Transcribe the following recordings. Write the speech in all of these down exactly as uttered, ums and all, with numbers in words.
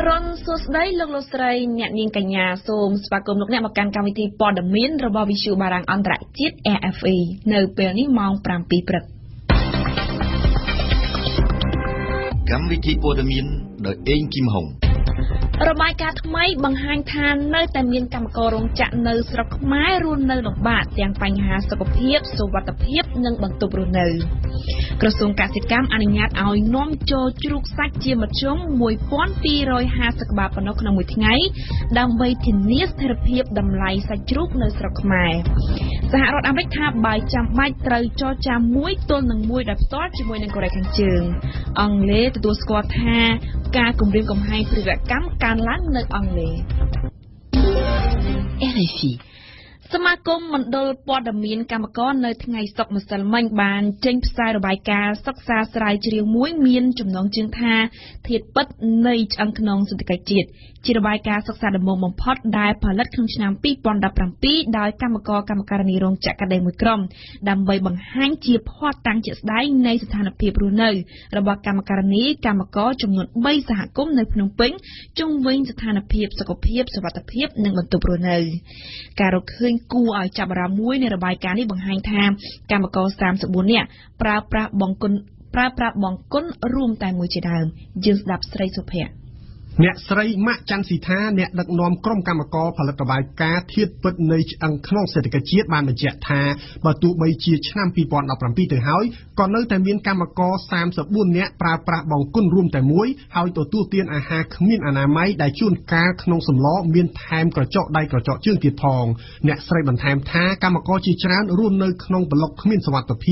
Aron Sosday Logostray Nyan Kanya Som Spakum Namakan Committee for the Min Robavishu Barang Andrak Chit A F E No Penny Mount Pram Pipra Committee for the Min the Ain Kim Hong Romacat Mai Banghang Tan No Tamin Kamkorong Chat No Srok Mai Run No Bat Yang Pang Has of Hip So What the Hip Nung Bantobruno ក្រសួងកសិកម្មអនុញ្ញាតឲ្យនំចូលជ្រូកសាច់ជាមធ្យម សមាគមមណ្ឌលព័ត៌មានកម្មករនៅថ្ងៃសុក្រម្សិលមិញបានចេញផ្សាយរបាយការណ៍សិក្សាស្រាវជ្រាវមួយមានចំណងជើងថាធាតុពិតនៃឆ្អឹងខ្នងសេដ្ឋកិច្ចជាតិជារបាយការណ៍សិក្សាដំបូងបំផុតដែលផលិតក្នុងឆ្នាំ គូឲ្យចាប់អារម្មណ៍មួយនៃរបាយការណ៍នេះបង្ហាញថាកម្មករ អ្នកស្រីម៉ាក់ចាន់ស៊ីថាអ្នកដឹកនាំក្រុមកម្មករផលិតបាយការធាតពិតនៃឆ្អឹងខ្នងសេដ្ឋកិច្ចជាតិបានបញ្ជាក់ថាបើទោះបីជាឆ្នាំ ពីដុល្លារដល់ ស្ថានភាពសុខភាពនិងអនាម័យសន្តិសុខនិងសុវត្ថិភាពនិងស្ថានភាពបន្ទប់រ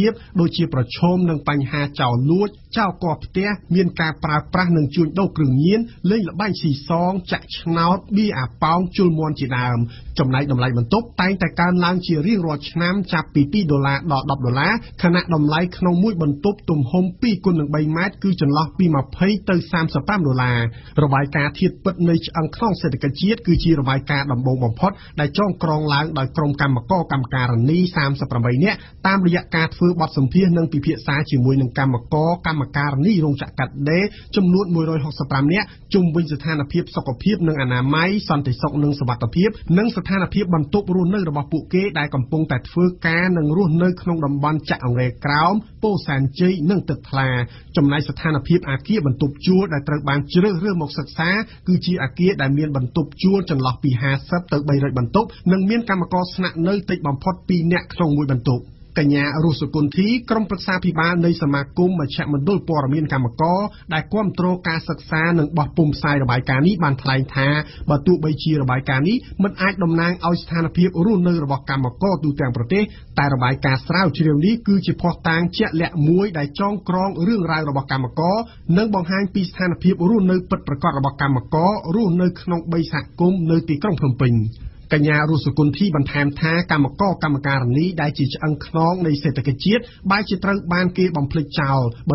ស់នៅរបស់ពួកគេដែលកំពុងតែធ្វើការនិងរស់នៅក្នុងតំបន់ចាក់អង្រែក្រោមពោធិ៍សែនជ័យនិងទឹកថ្លាចំណែកស្ថានភាពអគ្គាបន្ទប់ជួលដែលត្រូវបានជ្រើសរើសមកសិក្សាគឺជាអគ្គាដែលមានបន្ទប់ជួលចន្លោះពី ហាសិប ទៅ បីរយបន្ទប់និងមានកម្មករស្នាក់នៅតិចបំផុត ពីរ អ្នកក្នុងមួយបន្ទប់កញ្ញារុសុគន្ធីក្រុមប្រឹក្សាភិបាលនៃសមាគមមជ្ឈមណ្ឌលព័ត៌មានកម្មករដែលគាំទ្រការសិក្សានិងបោះពុម្ពផ្សាយរបាយការណ៍នេះបានថ្លែងថាបើទោះបីជារបាយការណ៍នេះមិនអាចតំណាងឲ្យស្ថានភាពរស់នៅរបស់កម្មករទូទាំងប្រទេសតែរបាយការណ៍ស្រាវជ្រាវនេះគឺជាភស្តុតាងជាក់លាក់មួយដែលចងក្រងរឿងរ៉ាវរបស់កម្មករនិងបង្ហាញពីស្ថានភាពរស់នៅពិតប្រាកដរបស់កម្មកររស់នៅក្នុងបរិយាកាសគមនៅទីក្រុងភ្នំពេញ កញ្ញារុសុគន្ធីបន្ថែមថាកម្មករកម្មការនីដែលជាឆ្អឹងខ្នងនៃសេដ្ឋកិច្ចជាតិ ការកែ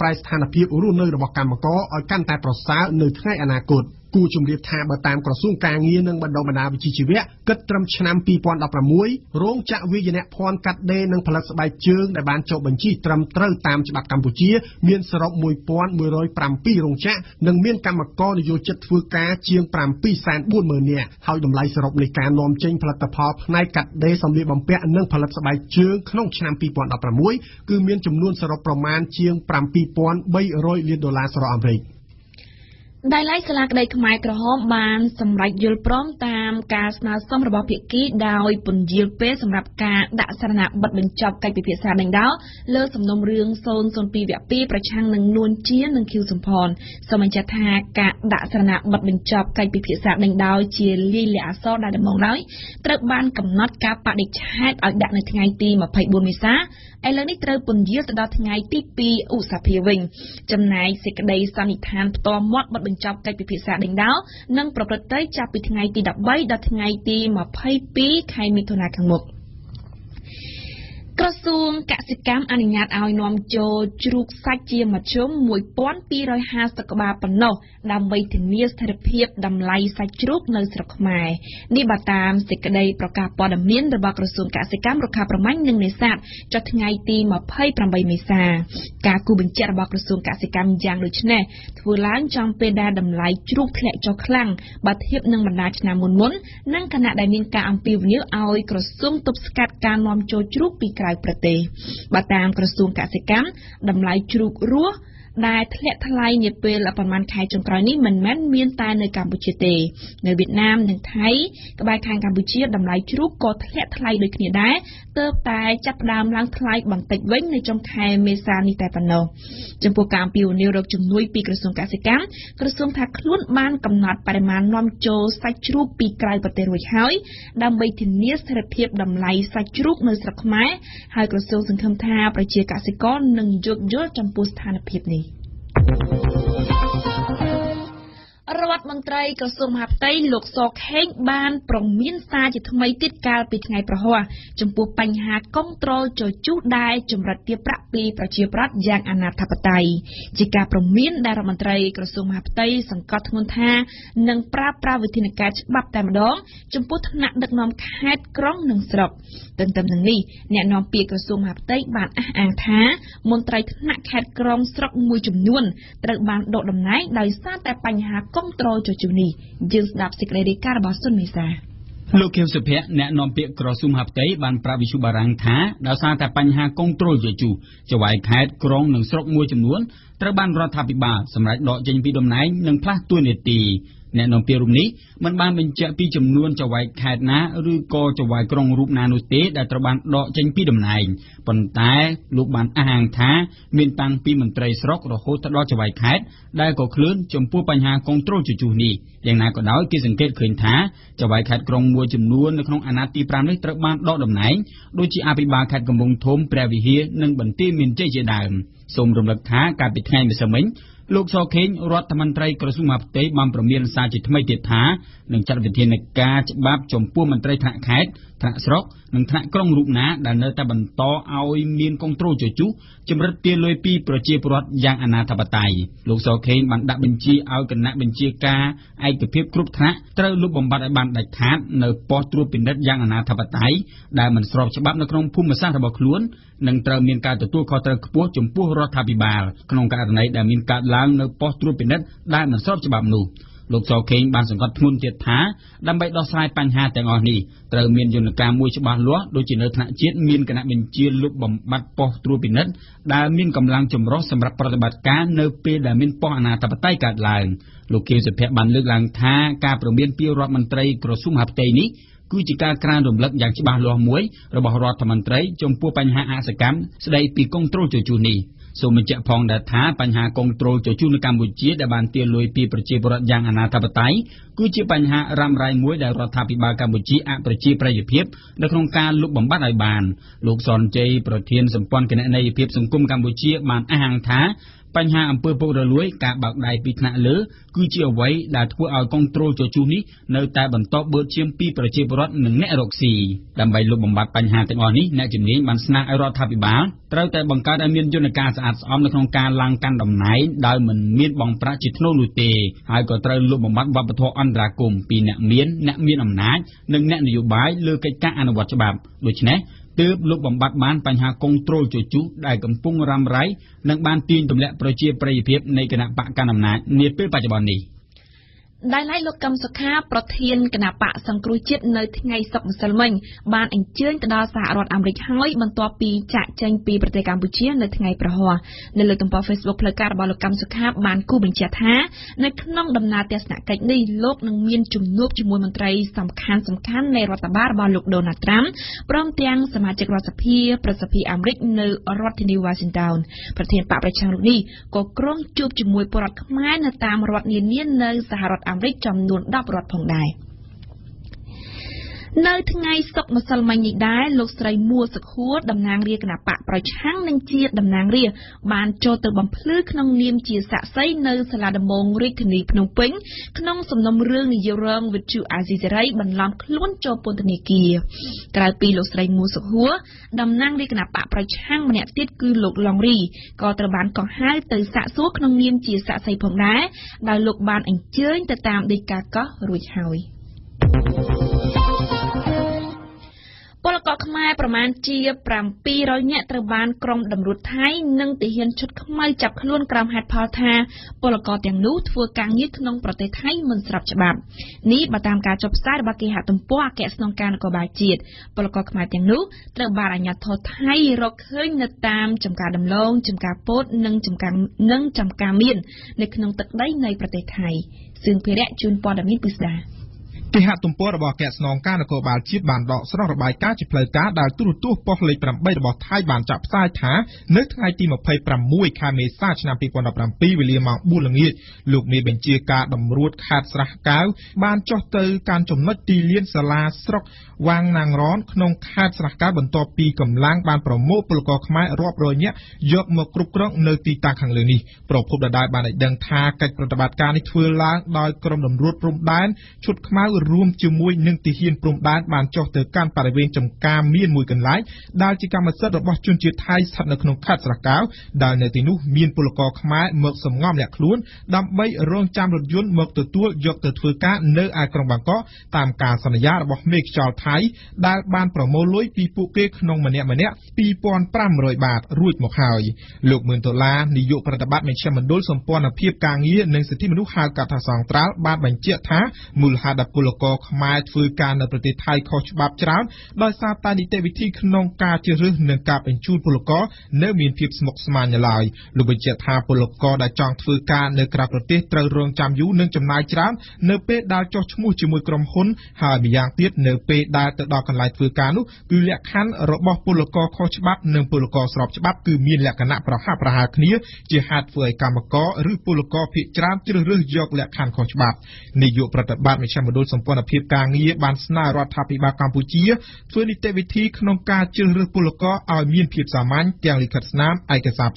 ប្រែស្ថានភាពរស់នៅរបស់កម្មករឲ្យកាន់តែប្រសើរនៅថ្ងៃអនាគត គូជំរាបថាបើតាមក្រសួងការងារនិងបណ្ដុំបណ្ដាវិជ្ជាជីវៈគិតត្រឹមឆ្នាំ ពីរពាន់ដប់ប្រាំមួយ រោងចក្រវាយនភ័ណ្ឌកាត់ដេរនិងផលិតស្បែកជើងដែលបានចុះបញ្ជីត្រឹមត្រូវតាមច្បាប់កម្ពុជាមានសរុប មួយពាន់មួយរយប្រាំពីរ រោងចក្រនិងមានកម្មករនិយោជិតធ្វើការជាង ប្រាំពីរសែនបួនម៉ឺន នាក់ ហើយតម្លៃសរុបនៃការនាំចេញផលិតផលផ្នែកកាត់ដេរសម្លៀកបំពាក់និងផលិតស្បែកជើងក្នុងឆ្នាំ ពីរពាន់ដប់ប្រាំមួយ គឺមានចំនួនសរុបប្រមាណជាង ប្រាំពីរពាន់បីរយលានដុល្លារស្របអាមេរិក ដែលឡៃសាលាក្តីខ្មែរក្រហមបានសម្រេចយល់ព្រមតាមការស្នើសុំរបស់ភាគីដោយពន្យាលពេលសម្រាប់ការដាក់សរណាបិទបញ្ចប់កិច្ចពិភាក្សាដេញដោលលើសំណុំរឿង បញ្ចប់កិច្ចពិភាក្សាដេញដោលនិងប្រព្រឹត្តទៅចាប់ពីថ្ងៃទី ដប់បី ដល់ថ្ងៃទី ម្ភៃពីរ ខែមិថុនាខាងមុខ ក្រសួងកសិកម្មអនុញ្ញាតឲ្យនំចូលជ្រូកសាច់ជាមធ្យម មួយ ពាន់ពីររយ ហាសិប បាប ប៉ុណ្ណោះក្នុងមួយថ្ងៃ តាមរយៈការធ្វើបទសម្ភាសន៍ និងពិភាក្សាផ្ទាល់មាត់បញ្ចប់កិច្ចពិភាក្សាដេញដោល និងប្រព្រឹត្តទៅចាប់ពីថ្ងៃទី ដប់បី ដល់ថ្ងៃទី ម្ភៃពីរ ខែមិថុនាខាងមុខ Krasung Kasikam Aningat Aoinom Jo Druk Sachi Machum Muipon Piro has the Kabapano, Dam waiting near the peep, Dam Lai Sachuk, no Srokmai, Nibatam, Sikade Procapo, the Min, the Bakrasung Kasikam, Rocapra Minding Nisat, Jotting I team of Python by Misa, Kakubin Cherbakrasung Kasikam Jang Luchne, Tulan Champeda, Dam Lai Druk Joklang, but Hypnum Manachna Munmun, Nankana Daninka and Pivnu Aoi Krasung Topskat Kanom Jo Druk. ពីក្រៅប្រទេសបតាមក្រសួងកសិកម្មតម្លៃជ្រូករស់ដែលធ្លាក់ថ្លៃនាពេលប្រមាណខែចុងក្រោយនេះមិនមែនមានតែនៅកម្ពុជាទេនៅវៀតណាមនិងថៃក៏បែរខាងកម្ពុជាតម្លៃជ្រូកក៏ធ្លាក់ថ្លៃដូចគ្នាដែរទើបតែចាប់ផ្ដើមឡើងថ្លៃបន្តិចវិញនៅចុងខែមេសានេះតែប៉ុណ្ណោះចំពោះការពីវនីរកជំនួយពីក្រសួងកសិកម្មក្រសួងថាខ្លួនបានកំណត់បរិមាណនាំចូលសាច់ជ្រូកពីក្រៅប្រទេសរួចហើយដើម្បីធានាស្ថិរភាពតម្លៃសាច់ជ្រូកនៅស្រុកខ្មែរហើយក្រសួងសង្ឃឹមថាប្រជាកសិករនឹងយកយល់ចំពោះស្ថានភាពនេះ រដ្ឋមន្ត្រីក្រសួងមហាផ្ទៃលោកសខេងបានប្រមានសារជាថ្មីទៀតកាលពីថ្ងៃប្រហោះចំពោះបញ្ហាគំត្រលជជុះដែលចម្រិតពីប្រាក់ពីប្រជាប្រដ្ឋយ៉ាងអាណត្តិធិបត័យជាការប្រមានដែលរដ្ឋមន្ត្រីក្រសួងមហាផ្ទៃបានអះអាងថាមន្ត្រីថ្នាក់ខេត្តក្រុងស្រុកមួយចំនួនត្រូវបានដកតំណែងដោយសារតែបញ្ហាគំត្រលជជុះនេះ យើង ស្ដាប់ សេចក្តី រាយការណ៍ របស់ សុន មេសា លោកខេមសុភ័ក្រអ្នកនាំពាក្យក្រសួមហាផ្ទៃបានប្រាប់វិសុបបារាំងថាដោយសារតែបញ្ហាគំត្រលជជុះចវាយខេត្តក្រុងនិងស្រុកមួយចំនួនត្រូវបានរដ្ឋាភិបាលសម្រេចដកចេញពីតំណែងប៉ុន្តែលោកបានអះអាងថាមានតាំងពីមន្ត្រីស្រុករហូតដល់ចវាយខេត្តដែលក៏ខ្លួនចំពោះបញ្ហាគំត្រលជជុះនេះយ៉ាងណាក៏ដោយគេសង្កេតឃើញថាចវាយខេត្តក្រុងមួយចំនួននៅក្នុងអាណត្តិទី 5 នេះត្រូវបានដកតំណែង ដោយជាអភិបាលខេត្តកំពង់ធំព្រះវិហារនិងបន្ទាយមានជ័យជាដើម លោកសខេងបានសង្កត់ធ្ងន់ទៀតថាដើម្បីដោះស្រាយបញ្ហាទាំងអស់នេះត្រូវមានយុទ្ធនាការមួយច្បាស់លាស់ដូចជានៅថ្នាក់ជាតិមានគណៈបញ្ជាលុបបំបត្តិប៉ុស្តិ៍ត្រួតពិនិត្យដែលមិនស្របច្បាប់នៅ គឺជាការក្រានរំលឹកយ៉ាងច្បាស់លាស់មួយរបស់រដ្ឋមន្ត្រីចំពោះបញ្ហាអសកម្មស្ដីពីគំត្រលជជុះនេះ សូមបញ្ជាក់ផងដែរថាបញ្ហាគំត្រលជជុះនៅកម្ពុជាដែលបានទាមទាយពីប្រជាពលរដ្ឋយ៉ាងអនាធិបត័យគឺជាបញ្ហារ៉ាំរ៉ៃមួយដែលរដ្ឋាភិបាលកម្ពុជាអកប្រជាប្រិយភាពនៅក្នុងការលុបបំបាត់ឲ្យបានលោក បញ្ហាអំពើពុករលួយការបាក់ដៃពីថ្នាក់លើគឺជាអ្វីដែលធ្វើឲ្យគំត្រលជជុះនេះនៅតែបន្តបឺតឈាមពីប្រជាពលរដ្ឋនិងអ្នករកស៊ីដើម្បីលុបបំបាត់បញ្ហាទាំងអស់នេះអ្នកជំនាញបានស្នើឲ្យរដ្ឋាភិបាលត្រូវតែបង្កើតឲ្យមានយន្តការស្អាតស្អំនៅក្នុងការឡើងកាន់តំណែងដោយមិនមានបំប្រាក់ជាថ្នូរនោះទេហើយក៏ត្រូវលុបបំបាត់វប្បធម៌អន្តរាគមន៍ពីអ្នកមានអ្នកមានអំណាចនិងអ្នកនយោបាយលើកិច្ចការអនុវត្តច្បាប់ដូច្នេះ ទើបលោកបំបត្តិបានបញ្ហាគំត្រលជជុះដែលកំពុងរ៉ាំរ៉ៃនិងបានទាញទម្លាក់ប្រជាប្រិយភាពនៃគណៈបកកណ្ដាលអំណាចនាពេលបច្ចុច្ចនេះ ដែលលោកកំសុខាប្រធានគណៈបកសង្គ្រោះជាតិនៅថ្ងៃសុក្រម្សិលមិញបានអញ្ជើញទៅដល់សហរដ្ឋអាមេរិកហើយបន្ទាប់ពីចាក់ចេញពីប្រទេសកម្ពុជានៅថ្ងៃប្រហោះនៅលើទំព័រ Facebook ផ្លូវការរបស់លោកកំសុខាបានគូបញ្ជាក់ថានៅក្នុងដំណើរទស្សនកិច្ចនេះលោកនឹងមានជំនួបជាមួយមន្ត្រីសំខាន់ៗនៃរដ្ឋបាលរបស់លោកដូណាល់ត្រាំព្រមទាំងសមាជិករដ្ឋសភាប្រសិទ្ធិអាមេរិកនៅរដ្ឋធានីវ៉ាស៊ីនតោនប្រធានបកប្រជាជននេះក៏ក្រុមជួបជាមួយពលរដ្ឋខ្មែរនៅតាមរដ្ឋនានានៅសហរដ្ឋអាមេរិកចំនួន ដប់ រដ្ឋផងដែរ No Tangay Sok Musalmani Dai, looks like Moors of Hood, the Nangri and a pack by Chang Chia, the Nangri, Man Jotter Bampluk, Nong Nim Chia Satsai, no Saladamong Rick Nip Phnom Penh, Knongs of Nomrung, Yerung with two Azizerite, but Lamp Luncho Pontaniki. Grappy looks like Moors of Hood, the Nangri and a pack by Chang Manet Tit Good Look Longri, got a bank on high, the Satsok, Nong Nim Chia Satsai Pongai, by Look Ban and Churn, the Tam de Kaka, Rich Howie. Khmer Pramantia Prampi Roynetraban Crom the Rutai, Nung the Hin Chut Khmer Chaplun Cram had Palta, Polakot and Loot for Kangik non protect Hyman Strapchabam. Need Batam catch up side Baki Hatum Poakets non canico by Jit, Polakok Matangu, Trabaranya Tot Hai Rock Hung the Tam, Chumkadam Long, Chumkapot, Nung Chumkam Nung Chumkamin, Niknung Takai Nai protect Hai. Soon Piret June Podamit Bisda. They had to pour about cats non canical by cheap band dogs, not by catchy play card, that through two poly from bait about high band chap side time, not high team of paper from Mui Kame Sach Napi one of them P. William Bulling it. Look me when cheer card, the root cats rakow, ban chotter, cantum not dealing, salas, stroke, wang nang ron, non cats rakow and top peak of lang ban from Mopol cock my rob ronya, job more crook, no tea tank and luni. Prop the dive ban at Denta, cat from the Batcani, twill lang, dive from the root from ban, should come out. Room to move ninety hin from bad man chop the can paraven chum cam mean we can like Dalchicam a set of watching chit ties had no cats rakow, Dalnetinu, mean Polkok, my murk some gum like clun, dump by wrong chamber jun, murk the tool, jog the twilka, no acron banko, tam cast on the yard, what makes shall tie, that ban promoloi, people cake, no mania mania, people on pramroy bat, root mohai. Look Muntola, the yoke for the batman shaman dolls on pawn a peep gang year, next the team who had got a song trap, batman chit ha, mul had a pull. กรกฎาคม ពនភាពការងារបានស្នើរដ្ឋាភិបាលកម្ពុជាធ្វើនីតិវិធីក្នុងការជ្រើសរើសពលករឲ្យមានភាពសាមញ្ញទាំងលិខិតស្នាម អាចសុំការ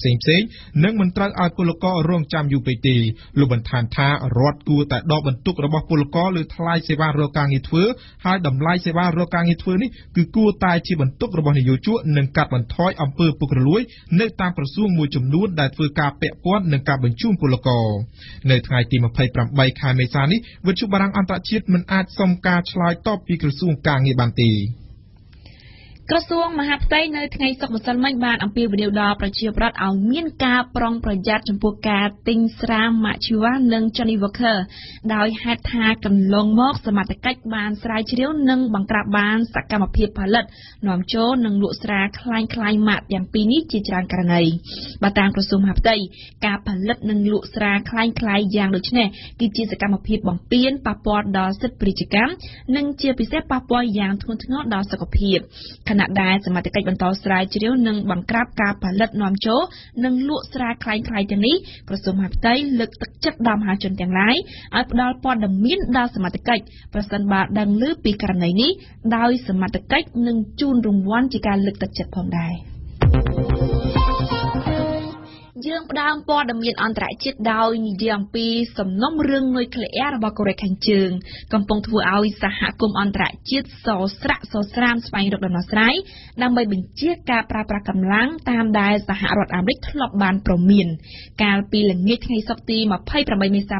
ឆ្លើយតបពីក្រសួងកាងារបានទេ ក្រសួងមហាផ្ទៃនៅថ្ងៃសុខម្សិលមិញបានអំពាវនាវដល់ប្រជាពលរដ្ឋឲ្យមានការប្រុងប្រយ័ត្នចំពោះការទិញស្រាម៉ាក់ជីវ៉ានិងចន្ទនីវខើដោយហេតុថាកន្លងមកសមត្ថកិច្ចបានស្រាយជ្រាវនិងបង្ក្រាបបានសកម្មភាពផលិតនាំចូលនិងលក់ស្រាខ្លាញ់ខ្លាយយ៉ាងដូចនេះគឺជាសកម្មភាពបំពានប៉ះពាល់ដល់សិទ្ធិពាណិជ្ជកម្មនិងជាពិសេសប៉ះពាល់យ៉ាងធ្ងន់ធ្ងរដល់សុខភាពខណៈដែល សមត្ថកិច្ចបន្តស្រាវជ្រាវនិងបង្ក្រាបការផលិតនាំចូលនិងលក់ស្រាខ្លាញ់ខ្លាយទាំងនេះ យើងផ្ដើមព័ត៌មានអន្តរជាតិដោយនាយរដ្ឋមន្ត្រី ប៉ុន្មាន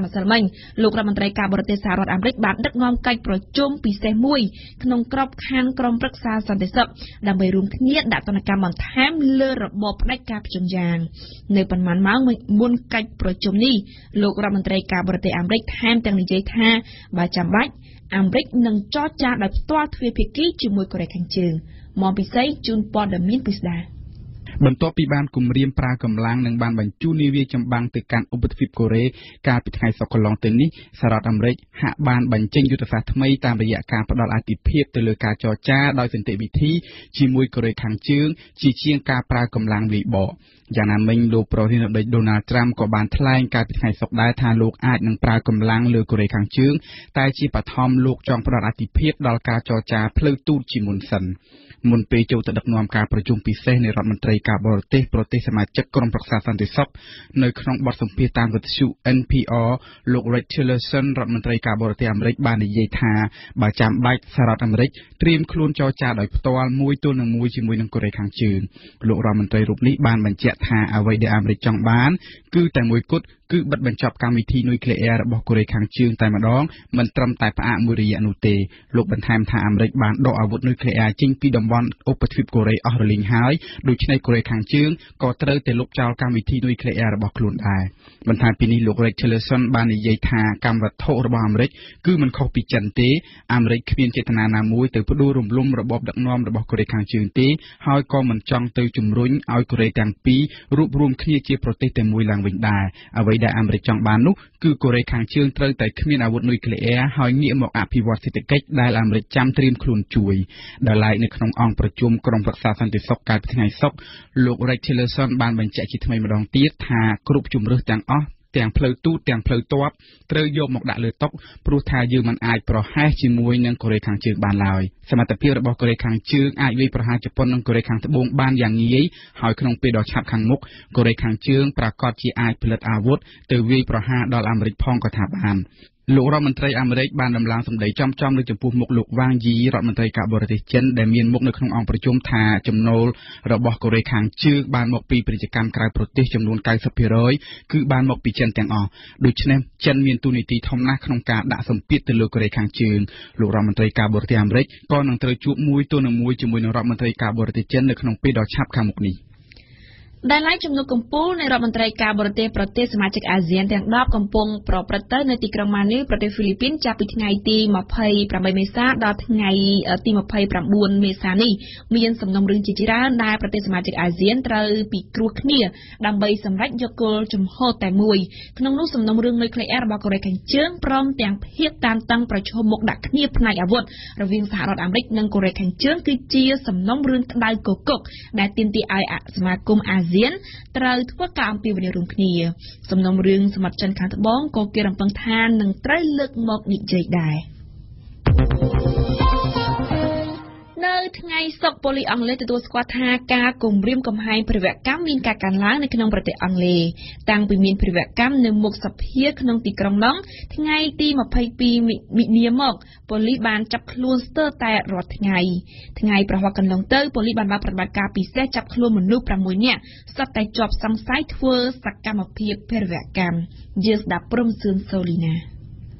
ម៉ោងមុនកិច្ចប្រជុំនេះលោករដ្ឋមន្ត្រីការបរទេសសហរដ្ឋអាមេរិកបានដឹកនាំកិច្ចប្រជុំនេះលោករដ្ឋមន្ត្រីការបរទេសអាមេរិកថែមទាំងនិយាយថាបើចាំបាច់អាមេរិកនឹងចរចាដោយផ្ទាល់ទ្វេភាគីជាមួយកូរ៉េខាងជើងមកពិសេសជូនព័ត៌មានពិស្ដារ Bantopiban Kumrim Prakam Lang and Ban Ban Juni Vicham Bang the can Ubut Fip Kore, Carpet High Sokolong Teni, Saratam Ray, Hat Ban Ban Changu to Satmay, Tambaya Capital at the Pip, the Luka Chocha, Dozen T B T, Chimui Kore Kang Chung, Chichian Ka Prakam Lang Vibo. Jana Ming Lo Protein of Donald Trump, Coban Tline, Carpet High Sokolatan, Look at and Prakam Lang, Lukore Kang Chung, Tai Chi Patom, Look Jump at the Pip, Dalka Chocha, Plutu Chimunson. Munpejo to the Nom Caprojum Pisen, Ramantreca. Protest, protest, my check on process and the sub. No crumb bottom pitan with shoe N P R, look red chiller sun, Rodmantre Caborte, and break bandy yeta, by jam bite, Sarat and break, dream clone Georgia, like Toal, Muitun and Muijin winning correct and tune. Look Ramantray Rubli, ban and jet ha away the Amrit Junk ban, good and we could, good but when chop committee nuclear, Bokore Kang Chun, time along, Mantrum type at Muria Nute, look and time time break ban, though I would nuclear, Jing Pidom one, open trip Korea, or Ling High, Luchinate Korea. Kangchung, Cotter, the look child can be tea nuclear bocklund eye. When Tampini look red chillerson, Bani Yeta, Camber Tor Bamrick, Guman copy chante, Amrick, Queen Chetanana Moy, the Pudurum Blum, Bob the Norm, the Bocore Kangchung tea, how common chunk to Jumruin, Alcore Kang P, Roop Room Knee protect them will and wing die. Away the Amrick Chunk Banu, Gucore Kangchung, Trunk, the Queen, I would nuclear, how near more happy was it the gate, Dile Amrick Cham Trim Clun Chewy. The lightning from Unperchum, Cromper Sassan, the sock, Captain Sock. Look right till son ban when check it my long teeth, ha, group chum rust and off, then plow two, then plow top, throw your mock that little top, pruta human eye pro hash in wing and correct and chill ban low. Some at the peer about correct and chill, I will perhaps upon and correct and bone ban yang ye, how can pay or chap can mock, correct and chill, prakoti eye pilot our wood, the way pro hand doll and rig pong got ban. Look Ramantray Amrek Bandam Lang some day jump jump to Pumuk Luk Wang Yi, Ramantray Caboratian, the mean Muknakung on Prajum Ta, Jumnol, Robokore Kang Chu, Ban Mok Pi Prijakam Cry Protection, Lun Kai Sapiroi, Ku Ban Mok Pichen Tang O. Duchnem, Chen Min Tunity, Tom Nakron Kat, that some pit the Lukore Kang Chun. Look Ramantray Caborati Amrek, Con and Trey Chu Muitun and Muichum in Ramantray Caboratian, the Knong Pid or Chap Kamukni. They like to look and pull and rub and try cabote, protest magic Asian and love compong pro proternatic romani, prote Philippine, chapiting I T, Mapai, Pramesa, dot Nai, a team of Pai Prambun, Mesani, millions of numbering Chichiran, Nai protest magic Asian, Tral, Picrook near, Dambay, some right jokol, Jum Hot and Mui, Knonus of numbering nuclear airbacorrect and churn, prompt and hit tam tongue, prochomok, that knip, night award, Ravins Harrod and Rick, non correct and churn, good cheer, some numbering like cook, that in the eye at Smacum as. เรียนត្រូវធ្វើការអំពាវនាវរួមគ្នាសំណុំរឿងសម្បត្តិចិនខាងត្បូងក៏គេរំពឹងថានឹងត្រូវលើកមកនិយាយដែរ នៅថ្ងៃសុក្រពលីអង់គ្លេសទទួលស្គាល់ថាការគម្រាមកំហែងប្រវកម្មមានការកានឡើងនៅក្នុងប្រទេសអង់គ្គ្លេសតាំងពីមានប្រវកម្មនៅមុខសភាក្នុងទីក្រុងឡុងថ្ងៃទី ២២ ពីមីនាមកប៉ូលីសបានចាប់ខ្លួនស្ទើរតែរដ្ឋថ្ងៃថ្ងៃប្រវត្តិកន្លងទៅប៉ូលីសបានមកប្រតិបត្តិការពិសេសចាប់ខ្លួនមនុស្ស ៦នាក់សុទ្ធតែជាប់សង្ស័យធ្វើសកម្មភាពប្រវកម្ម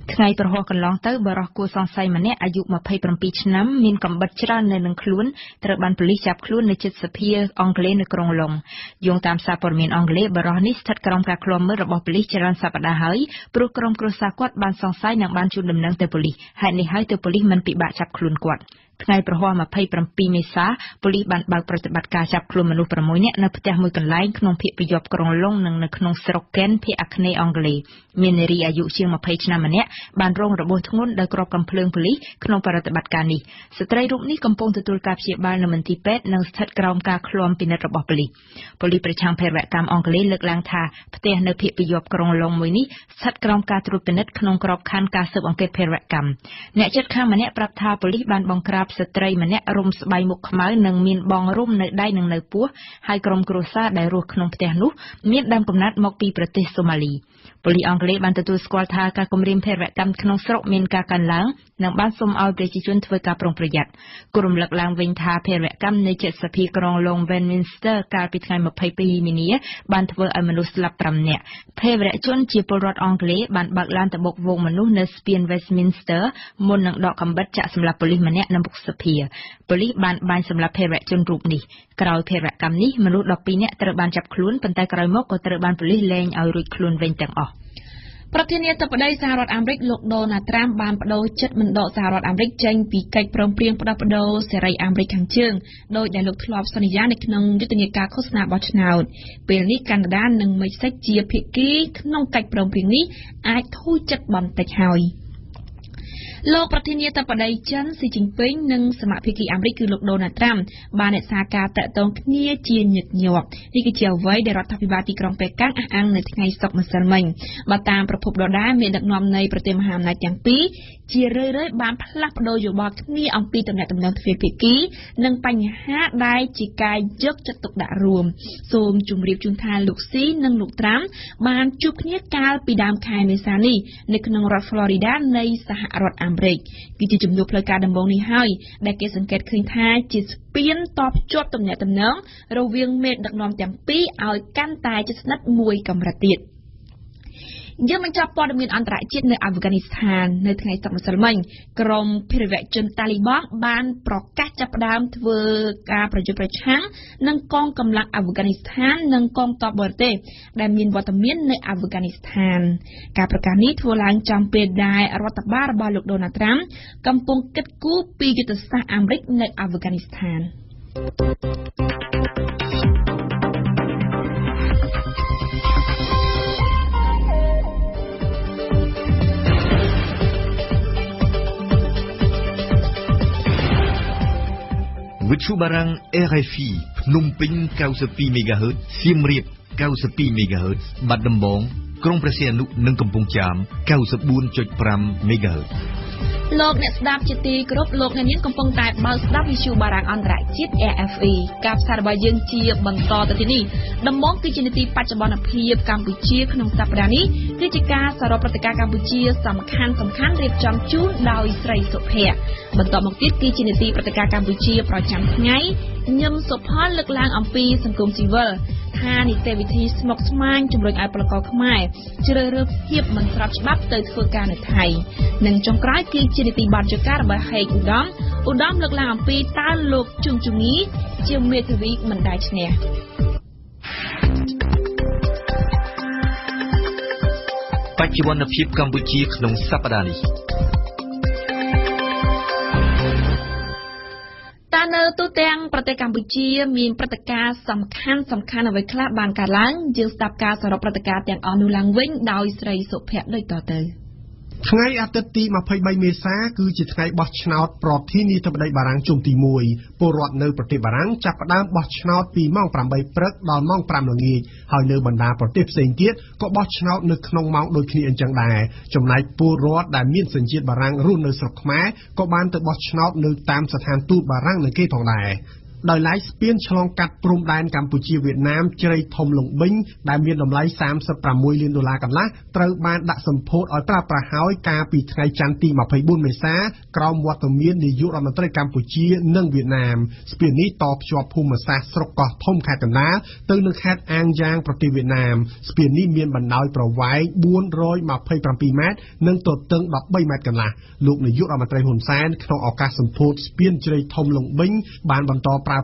Knai Proho Kalong Tau Baraku Sansai Mane, Ayuk Mapai Prampich Nam, Min Kambat Chran Nan Klun, Traban Police Chap Klun, Nichit Sapir, Anglais Nukrong Long. Yung Tam Sapor Min Anglais, Baronis, Tatkaram Kaklomer, Rob Police Chran Sapadahai, Prokrom Krosakot, Ban Sansai, Nang Ban Chudam Nang Tepoli, Hani Hai Tepoli, Man Pibat Chap Klun Quat. ថ្ងៃប្រហោះ ស្ត្រីម្នាក់រំស្បៃមុខខ្មៅនិងមានបងរុំនៅដៃនិងនៅពោះហើយក្រុមគ្រួសារដែលរស់ក្នុងផ្ទះនោះមានដើមកំណត់មកពីប្រទេសសូម៉ាលីប៉ូលីអង់គ្ប៉េបានទទួលស្គាល់ថាការគម្រាមភេរវកម្មក្នុងស្រុកមានការកើនឡើងនិងបានសុំឲ្យប្រជាជនធ្វើការប្រុងប្រយ័ត្នក្រុមលឹកឡើងវិញថាភេរវកម្មនៃចិត្តសភាក្រងឡុង Westminster កាលពីថ្ងៃ ២២ មីនាបានធ្វើឲ្យមនុស្សស្លាប់ ប្រាំ នាក់ភេរវៈជនជាពលរដ្ឋអង់គ្លេសបានបើកឡានតាបកវងមនុស្សនៅ Spin Westminster មុននឹងដកកំបិតចាក់សម្លាប់ប៉ូលីសម្នាក់នៅបុកសភាប៉ូលីសបានបានសម្លាប់ភេរវៈជនរូបនេះក្រោយភេរវកម្មនេះមនុស្ស ១២ នាក់ត្រូវបានចាប់ខ្លួនប៉ុន្តែក្រោយមកក៏ត្រូវបានប៉ូលីសលែងឲ្យរួចខ្លួនវិញទាំងអស់ ប្រធានាធិបតីសហរដ្ឋអាមេរិកលោក Low Pratinia Padachan, Sitting Ping, Nung, Samapiki, Amriku, Donald Trump, Barnet Saka, Tonk, near Chinit, New York, Nikitia Void, the Rotapibati, Krompekan, and the Thai Stock Muslim. But Tam Propoda made the nominee Pratim Ham Night Yang P, Chirre, Bam Plapdo, you walk me on Peter Natam Fipiki, Nung Panya, by Chikai, Jok, took that room. So Jumri Junta Luxi, Nung Luk Tram, Bam Chukni, Kal, Pidam Kaimisani, Nikanora, Florida, Nay Saharot. Break. Gigi Jim Dupla Garden Bonnie High, that gets and get clean tie, just pin top job to net them now. Roving made the non tempi, I can't tie just not more comrated. German job bottom in Andrachit in Afghanistan, Nathan Salman, Grom Pirvechum Taliban, Ban Prokachapdam, Twerka Projechan, Nankong Kamla Afghanistan, Nankong Top Birthday, Damin Watamin, Afghanistan. Capricanit, Volang Champed Dai, Rotabar, Baluk Donatram, Kampung Ketku, Pigit San Amrik, Afghanistan. Barang R F I, Phnom Penh ninety-two megahertz, Siem Reap ninety-two megahertz, Bat Dombong, Krong Prasianuk Nung Kampong Cham ninety-four point five megahertz. លោកអ្នកស្ដាប់ជាទីគោរពលោកអ្នកនាងកំពុងតែបើកស្ដាប់វិទ្យុបារាំងអន្តរជាតិ R F I ការផ្សាយរបស់យើងជាបន្តទៅនេះដំណងគឺជានីតិបច្ចុប្បន្នភាពកម្ពុជាក្នុងសប្តាហ៍នេះគឺជាការសរុបព្រឹត្តិការណ៍កម្ពុជាសំខាន់ៗរៀបចំជូនដោយស្រីសុភ័ក្របន្ទាប់មកទៀតគឺជានីតិព្រឹត្តិការណ៍កម្ពុជាប្រចាំថ្ងៃ ហានិសេវិធីស្មុគស្មាញជំរុញឲ្យប្រកបខ្មែរជ្រើសរើសភាពមិនស្របច្បាប់ទៅធ្វើការនៅថៃនិងចុងក្រោយគឺជានីតិបទជការរបស់ហេកឧត្តមឧត្តមលោកឡើងអំពីតាលោកជុងជងីជាមេធាវីបណ្ដាឆ្នះ នៅទូទាំងប្រទេសកម្ពុជាមានព្រឹត្តិការណ៍សំខាន់ៗអ្វីខ្លះបានកើតឡើងយើងស្ដាប់ការសរុបព្រឹត្តិការណ៍ទាំងអស់នោះឡើងវិញដោយស្រីសុភ័ក្រដូចតទៅ ថ្ងៃអាទិត្យទី ដោយឡែកស្ពានឆ្លងកាត់ព្រំដែនកម្ពុជាវៀតណាមជ្រៃធំលង្បិញដែលមានតម្លៃ ប្រ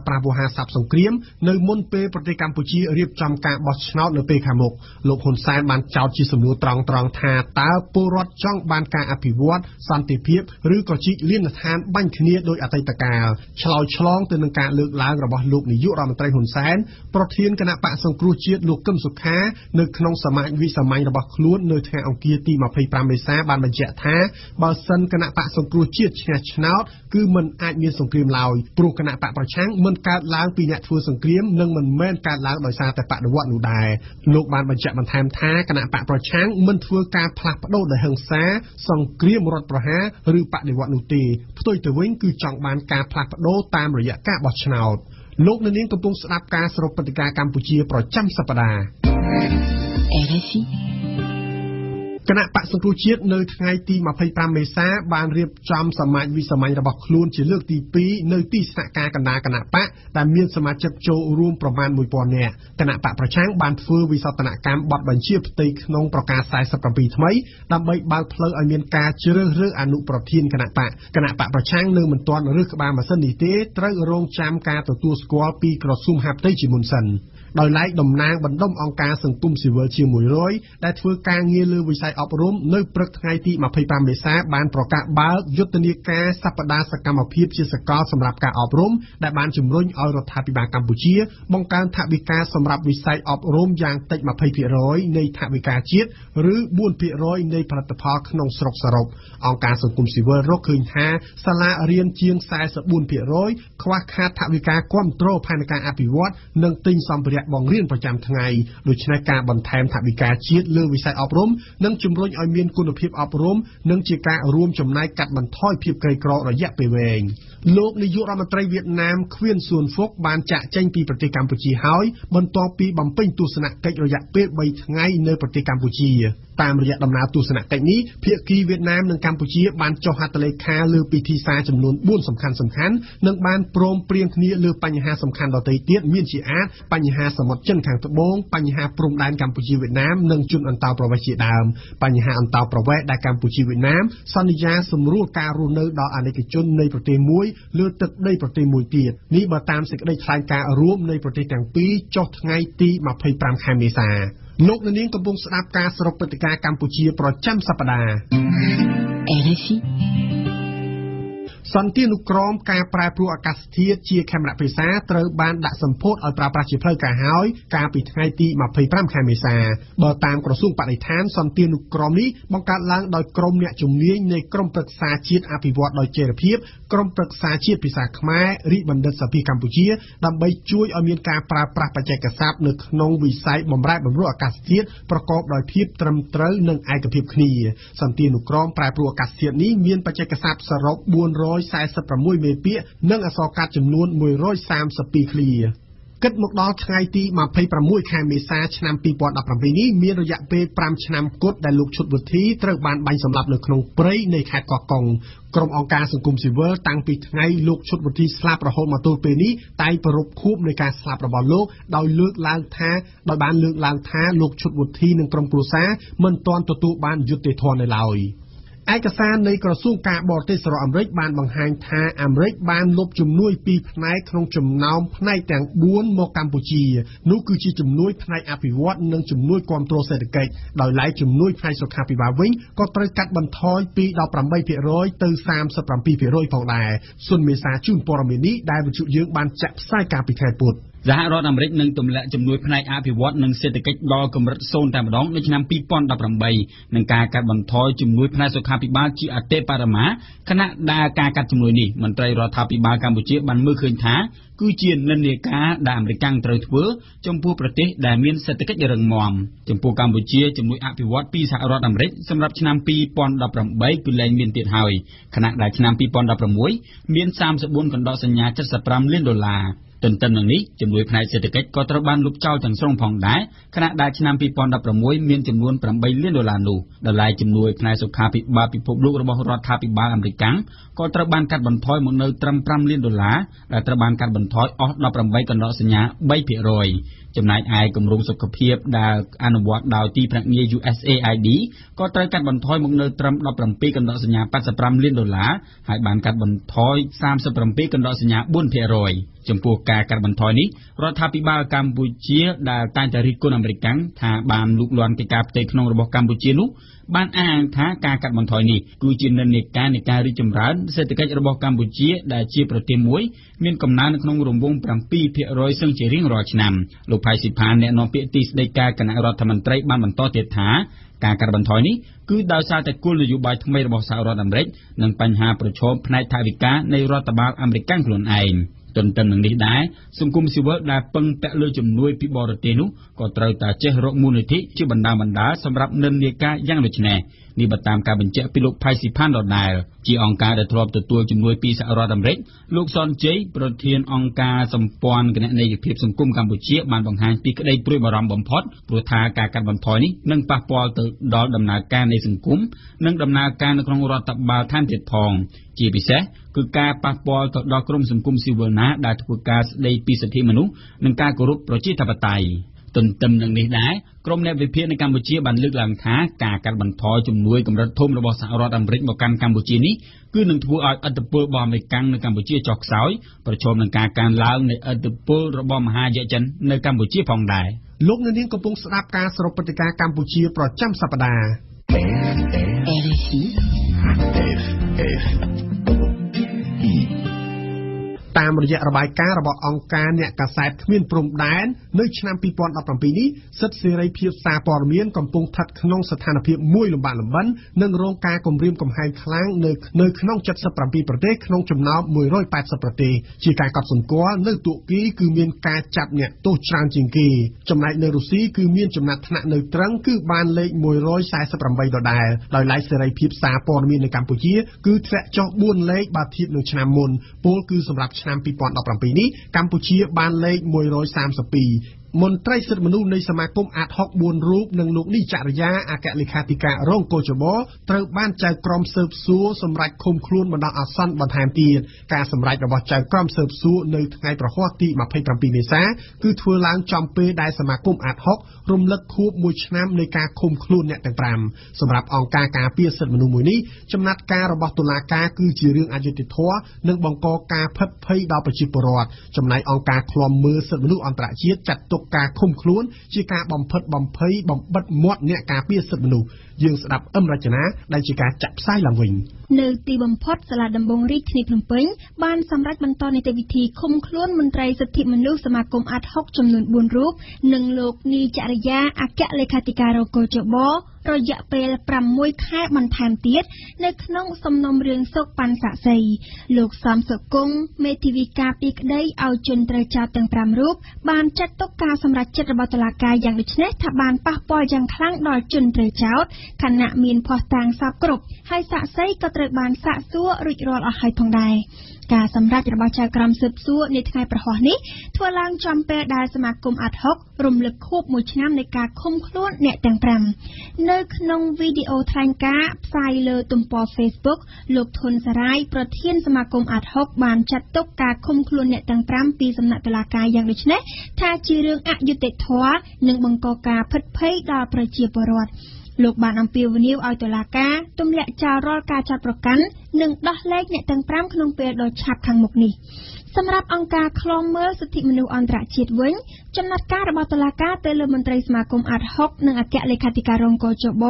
ប្រាវហាសាប់សង្គ្រាមនៅមុនពេលប្រតិកម្មពុជារៀបចំការបោះឆ្នោតនៅពេលខាងមុខលោកហ៊ុនសែនបានចោទជាសំណួរត្រង់ត្រង់ថាតើពលរដ្ឋចង់បានការអភិវត្តសន្តិភាពឬក៏ជីកលៀនឋានបាញ់គ្នាដោយអតីតកាលឆ្លើយឆ្លងទៅនឹងការលើកឡើងរបស់លោកនាយករដ្ឋមន្ត្រីហ៊ុនសែនប្រធានគណៈបក្សសង្គ្រោះជាតិលោកកឹមសុខានៅក្នុងសម័យវិសម័យរបស់ខ្លួននៅថ្ងៃអង្គារទី ម្ភៃប្រាំ គណៈបក្សសង្គ្រោះជាតិនៅថ្ងៃទី ម្ភៃប្រាំ មេសាបានរៀបចំសម័យវិសម័យរបស់ខ្លួនជាលើកទីពីរនៅទីស្នាក់ការកណ្ដាលគណៈបក្សដែលមានសមាជិកចូលរួមប្រមាណ one thousand នាក់គណៈបក្សប្រឆាំងបានធ្វើវិសោធនកម្មបទបញ្ជាផ្ទៃក្នុងប្រកាស forty-seven ថ្មីដើម្បីបើកផ្លូវឲ្យមានការជ្រើសរើសអនុប្រធានគណៈបក្សគណៈបក្សប្រឆាំងនៅមិនទាន់រើសក្បាលម៉ាស៊ីននេះទេត្រូវរងចាំការទទួលស្គាល់ពីក្រសួងមហាផ្ទៃជាមុនសិន ដែល Look, By like the man, but no on cars and pumps you will chimuroi, that will can you live with up room, no protective, my paper mesa, ban procat bar, Jutanikas, Sapadas, a cam of peeps, a car, some rapka up room, that man to run out of happy by Cambodia, Monkan Tabika, some rap with side up room, young take my paper roy, nay Tabika chip, Rue, Boon Pit roy, nay Prat the park, no stroke syrup, on cars and pumps you will rock in hair, Salah, Rian, Tian size of Boon Pit roy, Quack, Tabika, Quam, throw, Panica, happy what, nothing some. បរិយាបងរៀនប្រចាំថ្ងៃដូច្នេះការបបន្ថែមថវិកាជាតិលើវិស័យអប់រមនឹងជំរុញឲ្យមានគុណភាពអប់រមនិងជាការរួមចំណែកកាត់បន្ថយភាពក្រីក្ររយៈពេលវេងលោកនាយករដ្ឋមន្ត្រីវៀតណាម តាមរយៈដំណើរទស្សនកិច្ចនេះភាគីវៀតណាមនិងកម្ពុជាបានចុះហត្ថលេខាលើពិធីសារចំនួន លោកនាងកំពុងស្ដាប់ការសរុបព្រឹត្តិការណ៍កម្ពុជាប្រចាំសប្ដាហ៍ សន្តិនុក្រមការប្រែប្រួលអាកាសធាតុជាខេមរៈភាសាត្រូវបានដាក់សម្ពោធឲ្យប្រើប្រាស់ជាផ្លូវការហើយ សែនសិបប្រាំមួយមេពាកនិងអក្សរកាត់ចំនួន one hundred thirty-two ឃ្លា គិតមកដល់ថ្ងៃទី ឯកសារនៃក្រសួងការបរទេស សហរដ្ឋអាមេរិកនឹងទម្លាក់ចំនួនផ្នែកអភិវឌ្ឍន៍និងសេដ្ឋកិច្ចដល់កម្រិត ទន្ទឹមនឹងនេះចំនួនផ្នែកសេដ្ឋកិច្ចក៏ត្រូវបានលុបចោលទាំងស្រុងផងដែរខណៈដែលឆ្នាំ ចំណាយឯគម្រោងសុខភាពដែលអនុវត្តដោយទីភ្នាក់ងារ យូ អេស អេ អាយ ឌី ក៏ត្រូវកាត់បន្ថយមកនៅត្រឹម ដប់ប្រាំពីរកន្លះសញ្ញាប៉ាត់ប្រាំលានដុល្លារ ហើយបានកាត់បន្ថយ សាមសិបប្រាំពីរកន្លះសញ្ញា bốnភាគរយ ចំពោះការកាត់បន្ថយនេះរដ្ឋាភិបាលកម្ពុជាដែលតែងតែរិះគន់អាមេរិកថាបានលូកលាន់កិច្ចការផ្ទៃក្នុងរបស់កម្ពុជានោះ បានអាងថាការកាត់បន្ថយនេះគឺជានិន្នាការនៃការរីកចម្រើនសេដ្ឋកិច្ចរបស់កម្ពុជាដែលជាប្រទេសមួយមានកំណើនក្នុងរង្វង់ ទន្ទឹមនឹងនេះដែរសង្គមស៊ីវិលដែលពឹងពាក់លើជំនួយពីបរទេសនោះក៏ត្រូវតែចេះរកមូលនិធិជាបណ្ដាបណ្ដាសម្រាប់និន្នាការយ៉ាងដូចនេះនេះបើតាមការបញ្ជាក់ពីលោកផៃស៊ីផានដដែលជាអង្គការដែលធ្លាប់ទទួលជំនួយពីសាររដ្ឋអាមេរិកលោកសនជ័យប្រធានអង្គការសម្ព័ន្ធគណនេយ្យភាពសង្គមកម្ពុជាបានបង្ហាញពីក្តីព្រួយបារម្ភបំផុតព្រោះថាការកាត់បន្ថយនេះនឹងប៉ះពាល់ទៅដល់ ដំណើរការនៅក្នុងរដ្ឋបាលឋានទៀតផងជាពិសេសគឺការប៉ះពាល់ទៅដល់ក្រមសង្គមស៊ីវិលណាដែលធ្វើការស្ដីពីសិទ្ធិមនុស្សនិងការគោរពប្រជាធិបតេយ្យ ទន្ទឹមនឹងនេះដែរសង្គមស៊ីវិលបានបង្ហាញពីក្តីព្រួយបារម្ភបំផុតព្រោះថាការកាត់បន្ថយនេះនឹងប៉ះពាល់ទៅដល់ដំណើរការនៃសង្គមនិងដំណើរការនៅក្នុងរដ្ឋបាលឋានទៀតផងជាពិសេសគឺការប៉ះពាល់ទៅដល់ក្រមសង្គមស៊ីវិលណាដែលធ្វើការស្ដីពីសិទ្ធិមនុស្សនិងការគោរពប្រជាធិបតេយ្យ តាមរយៈរបាយការណ៍របស់អង្គការអ្នកកាសែតគ្មានព្រំដែននៅឆ្នាំ ពីរពាន់ដប់ប្រាំពីរ នេះកម្ពុជាបានលេខ មន្ត្រីសិទ្ធិមនុស្សនៃសមាគមអាត ហកបួន រូបនិងលោកនេះចារ្យាអគ្គលេខាធិការរងកោះច្បល់ត្រូវបានចៅក្រមស៊ើបសួរសម្រាប់ឃុំខ្លួនបណ្ដោះអាសន្នបន្ថែមទៀតការសម្រាប់របស់ចៅក្រមស៊ើបសួរនៅថ្ងៃប្រហ័សទី ២៥ ប្រាំពីរ មេសាគឺធ្វើឡើងចំពេលដែលសមាគមអាត ហករំលឹកខួបមួយឆ្នាំនៃការឃុំខ្លួនអ្នកទាំង 5 ការបំផិតបំភ័យបំបិទមាត់អ្នកការពារសិទ្ធិមនុស្សយើងស្ដាប់អឹមរចនាដែលជាការចាក់ផ្សាយឡើងវិញ នៅទីបំផុតសាលាដំបងរាជធានីភ្នំពេញបានសម្រេចបន្តនីតិវិធីឃុំខ្លួនមន្ត្រីសិទ្ធិមនុស្សសមាគមអាត ហុកចំនួន បួន រូបនិងលោកនីចរិយាអគ្គលេខាធិការរកលចបរយៈពេល ប្រាំមួយ ខែបន្ថែមទៀតនៅក្នុងសំណុំរឿងសោកប៉ាន់សាក់សីលោកសំសុគង្គមេធាវីការពីក្តីឲ្យជនត្រូវចោទទាំង ប្រាំ រូបបានចាត់ទុកការសម្រេចចិត្តរបស់តុលាការយ៉ាងដូចនេះថាបានប៉ះពាល់យ៉ាងខ្លាំងដល់ជនត្រូវចោទខណៈមានភស្តុតាងសពគ្រប់ហើយសាក់សីក៏ ត្រូវបានសាកសួររួចរាល់អស់ហើយផងដែរការសម្រេចរបស់ចៅក្រមស៊ើបសួរនៅថ្ងៃប្រហ័សនេះធ្វើឡើងចំពេលដែលសមាគមអាត ហុករំលឹកខួបមួយឆ្នាំនៃការឃុំខ្លួនអ្នកទាំង ប្រាំ នៅក្នុងវីដេអូថ្លែងការណ៍ផ្សាយលើទំព័រ Facebook លោកធុនសារាយប្រធានសមាគមអាត ហុកបានចាត់ទុកការឃុំខ្លួនអ្នកទាំង ប្រាំ ពីសំណាក់តុលាការយ៉ាងដូចនេះថាជារឿងអយុត្តិធម៌និងបង្កការភិតភ័យដល់ប្រជាពលរដ្ឋ លោកបានអំពាវនាវឲ្យតុលាការទម្លាក់ចោលរាល់ការចាប់ប្រកាន់និងដោះលែងអ្នកទាំង ប្រាំ ក្នុងពេលដ៏ឆាប់ខាងមុខនេះ សម្រាប់អង្គការឃ្លាំមើលសិទ្ធិមនុស្សអន្តរជាតិវិញចំណាត់ការរបស់តុលាការទៅលើមន្ត្រីសមាគមអាត ហុកនិងអគ្គលេខាធិការរងកោះចប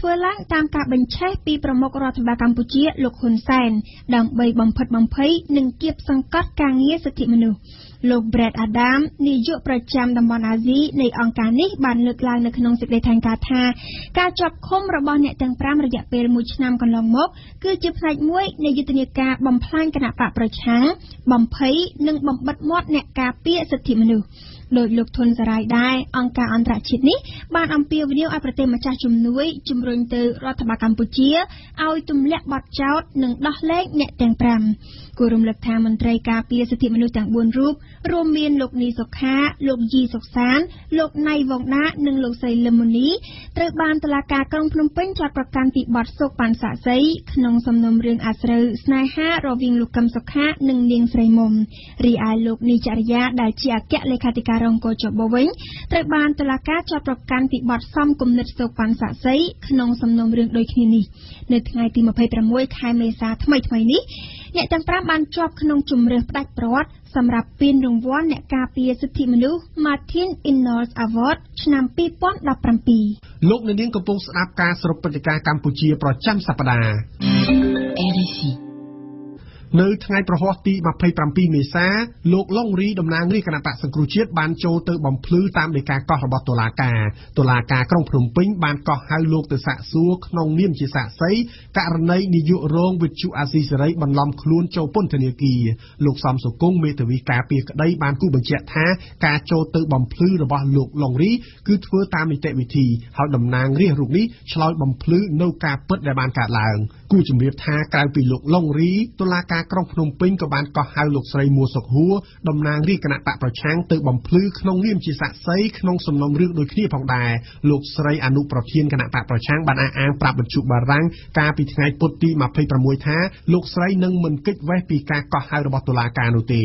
ធ្វើឡើងតាមការបញ្ឆេះពីប្រមុខរដ្ឋបាលកម្ពុជាលោកហ៊ុនសែនដើម្បីបំផិតបំភ័យនិងគៀបសង្កត់ការងារសិទ្ធិមនុស្ស លោកប្រេតអាដាមនាយកប្រចាំតំបន់អាស៊ីនៃអង្គការនេះបានលើកឡើងនៅក្នុងសេចក្តីថ្លែងការណ៍ថាការចាប់ឃុំរបស់អ្នកទាំង ប្រាំ រយៈពេល មួយ ឆ្នាំកន្លងមកគឺជាផ្នែកមួយនៃយុទ្ធនាការបំផ្លាញគណៈបកប្រឆាំងបំភ័យនិងបំបិទមាត់អ្នកការពារសិទ្ធិមនុស្ស ដោយលោកធុនសារាយដែរអង្គការអន្តរជាតិនេះបានអំពាវនាវឲ្យប្រទេសម្ចាស់ជំនួយជំរុញទៅរដ្ឋបាលកម្ពុជាឲ្យទម្លាក់បទចោទនិងដោះលែងអ្នកទាំង ប្រាំ គូរំលឹកថាមន្ត្រីការពារសិទ្ធិមនុស្សទាំង បួន រូបរួមមានលោកនីសុខាលោកយីសុខសានលោកណៃវងដានិងលោកសីលឹមមុនីត្រូវបានតុលាការក្រុងភ្នំពេញចាត់ប្រកាន់ពីបទសោកប៉ាន់សាក់សីក្នុងសំណុំរឿងអាស្រូវស្នេហារវាងលោកកឹមសុខានិងនាងស្រីមុំរីឯលោកនីចរិយាដែលជាអគ្គលេខាធិការ រងកោះច្បវវិញត្រូវបានតុលាការចាប់ប្រកាន់ពីបទសំគំនិតសោកប៉ាន់សាក់សីក្នុងសំណុំរឿងដូចគ្នានេះនៅថ្ងៃទី ម្ភៃប្រាំមួយ ខែមេសាថ្មីៗនេះអ្នកទាំង ប្រាំ បានជាប់ក្នុងជម្រើសផ្ដាច់ប្រវត្តិ សម្រាប់ពានរង្វាន់អ្នកការពារសិទ្ធិមនុស្ស នៅថ្ងៃប្រហ័សទី ម្ភៃប្រាំពីរ មេសាលោកឡុងរី ក្រុមភ្នំពេញក៏បានកោះហៅលោកស្រីមួសុខហួរតំណាងរាជគណៈបកប្រឆាំងទៅបំភ្លឺក្នុងនាមជាសាក្សីក្នុងសំណុំរឿងដូចគ្នាផងដែរលោកស្រីអនុប្រធានគណៈបកប្រឆាំងបានអះអាងប្រាប់បញ្ជុបារាំងកាលពីថ្ងៃពុធទី ម្ភៃប្រាំមួយ ថាលោកស្រីនឹងមិនគេចវេះពីការកោះហៅរបស់តុលាការនោះទេ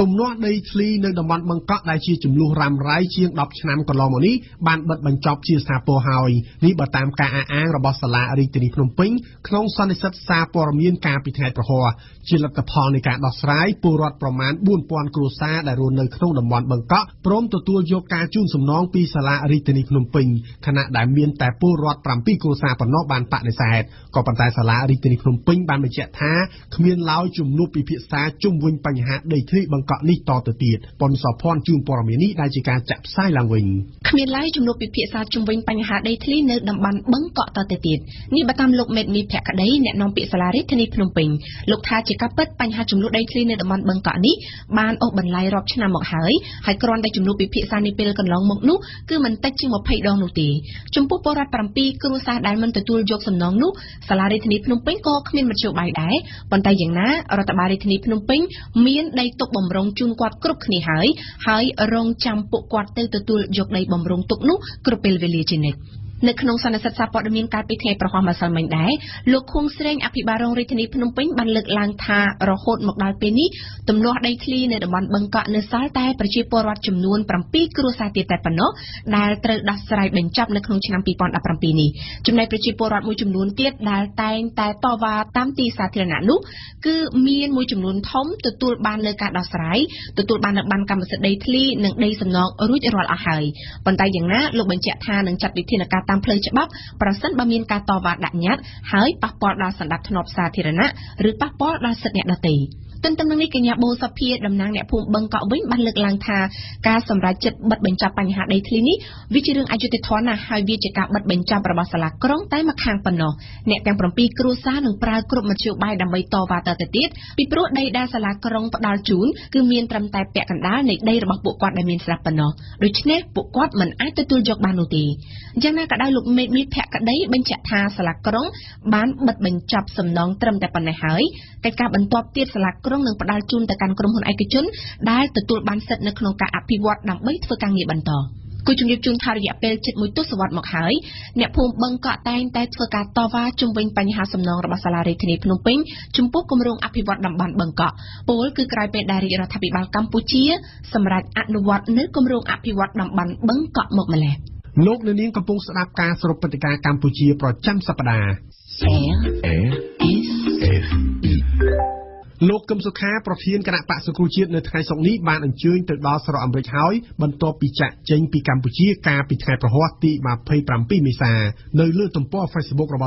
ទំនួលដីធ្លីនៅតំបន់បង្កក់ដែលជាចំនួនរ៉ាំរ៉ៃជាង នេះដែលជាការចាក់ផ្សាយឡើងវិញគ្មានឡើយជំនួបពិភាក្សាជំវិញបញ្ហាដីធ្លីនៅតំបន់បឹងកក់តទៅទៀតនេះបើតាមលោកមេតមីភក្តីអ្នកនាំពាក្យសាលារដ្ឋាភិបាលភ្នំពេញលោកថាជាការពិតបញ្ហាចំនួនដីធ្លីនៅតំបន់បឹងកក់នេះបានអូសបន្លាយរອບឆ្នាំមកហើយហើយគ្រាន់តែចំនួនពិភាក្សានេះពេលកន្លងមកនោះគឺមិនតិចជាង ២០ដងនោះសាលារដ្ឋាភិបាលគ្រប់គ្នាហើយហើយរងចាំពួកគាត់ទៅទទួលយកដីបំរុងទុកនោះ នៅក្នុងសន្និសីទសាព័ត៌មានកាលពីថ្ងៃប្រហោះម្សិលមិញដែរលោកខួងស្រេងអភិបាលរងរាជធានីភ្នំពេញបានលើកឡើងថារហូតមកដល់ពេលនេះទម្លាប់ដីធ្លីនៅតំបន់បឹងកក់នៅសល់តែប្រជាពលរដ្ឋចំនួន ៧% ទៀតតែប៉ុណ្ណោះដែលត្រូវដោះស្រាយបញ្ចប់នៅក្នុងឆ្នាំ ២០១៥ តាមទីសាធារណៈនោះគឺមានមួយចំនួនធំទទួលបាននៅការដោះស្រាយទទួលបាននៅបានកម្មសិទ្ធិដីធ្លីនិងដីសំណងរួចរាល់អស់ហើយប៉ុន្តែយ៉ាងណាលោកបញ្ជាក់ថានឹងចាត់វិធានការតាមផ្លូវច្បាប់ប្រសិនបើមានការតវ៉ាដាក់ញត្តិហើយប៉ះពាល់ដល់សន្តិភាព សន្តិភាពសាធារណៈឬប៉ះពាល់ដល់សិទ្ធិអ្នកដទៃ ទន្ទឹមនឹងនេះកញ្ញាបូសភាដំណាងអ្នកភូមិបឹងកក់វិញបានលើកឡើងថាការសម្រេចចិត្តបិទបញ្ចប់បញ្ហាដីធ្លីនេះវាជារឿងអយុត្តិធម៌ណាស់ហើយវាជាការបិទបញ្ចាំប្ររបស់សាលាក្រុងតែមកខាងប៉ុណ្ណោះអ្នកទាំង ៧ គ្រួសារនឹងប្រើគ្រប់មធ្យោបាយដើម្បីតវ៉ាតទៅទៀតពីព្រោះដីដែលសាលាក្រុងផ្ដាល់ជូនទៅកាន់ក្រុមហ៊ុនឯកជនដែលទទួលបានសិទ្ធិនៅក្នុងការអភិវឌ្ឍដើម្បីធ្វើការងារបន្ត គូជំរាបជូនថារយៈពេលជិតមួយទសវត្សរ៍មកហើយអ្នកភូមិបឹងកក់តែងតែធ្វើការតវ៉ាជំវិញបញ្ហាសំណងរបស់សាលារដ្ឋាភិបាលកម្ពុជាសម្រាប់អនុវត្តនៅគម្រោងអភិវឌ្ឍតំបន់បឹងកក់ពលគឺក្រោយពេលដែលរាជរដ្ឋាភិបាលកម្ពុជាសម្រេចអនុវត្តនៅគម្រោងអភិវឌ្ឍតំបន់បឹងកក់មកម្លេះ លោកកឹមសុខាប្រធានគណៈបក្សសង្គ្រោះជាតិនៅថ្ងៃសុក្រនេះបានអញ្ជើញទៅដល់ Facebook របស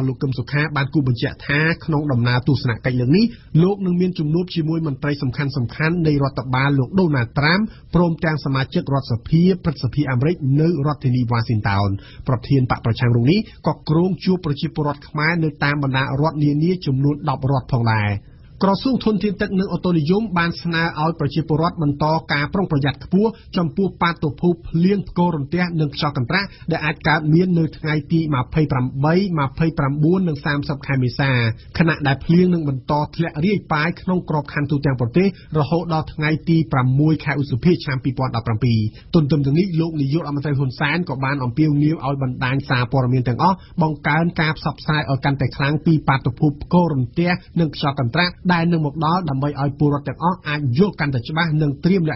់លោកកឹមសុខាបានគូបញ្ជាក់ថាក្នុងដំណើរទស្សនកិច្ចលើកនេះលោកនឹងមានជំនួបជាមួយមន្ត្រីសំខាន់ៗនៃរដ្ឋបាលលោកដូណាល់ត្រាំព្រមទាំងសមាជិករដ្ឋសភាព្រឹទ្ធសភាអាមេរិកនៅរដ្ឋធានីវ៉ាស៊ីនតោនប្រធានបក្សប្រជាជនរូបនេះក៏ក្រុងជួបប្រជាពលរដ្ឋខ្មែរនៅតាមបណ្ដារដ្ឋនានាចំនួន ក្រសួងធនធានទឹកនិងអូតូនីយមបានស្នើឲ្យប្រជាពលរដ្ឋបន្តការប្រុងប្រយ័ត្នខ្ពស់ចំពោះបាតុភូតភ្លៀងផ្គររន្ទះនិងខ្យល់កន្ត្រាក់ដែលអាចកើតមាននៅថ្ងៃទី ២៥ ប្រាំបី ២៥ បួន និង ៣០ ខែមេសាខណៈដែលភ្លៀងនឹងបន្តធ្លាក់រាយប៉ាយក្នុងក្របខ័ណ្ឌទូទាំងប្រទេសរហូតដល់ថ្ងៃទី ប្រាំមួយ ខែឧសភាឆ្នាំ ២០១៧ ដោយបង្កើនការផ្សព្វផ្សាយឲ្យកាន់តែច្បាស់ និង ត្រៀមលក្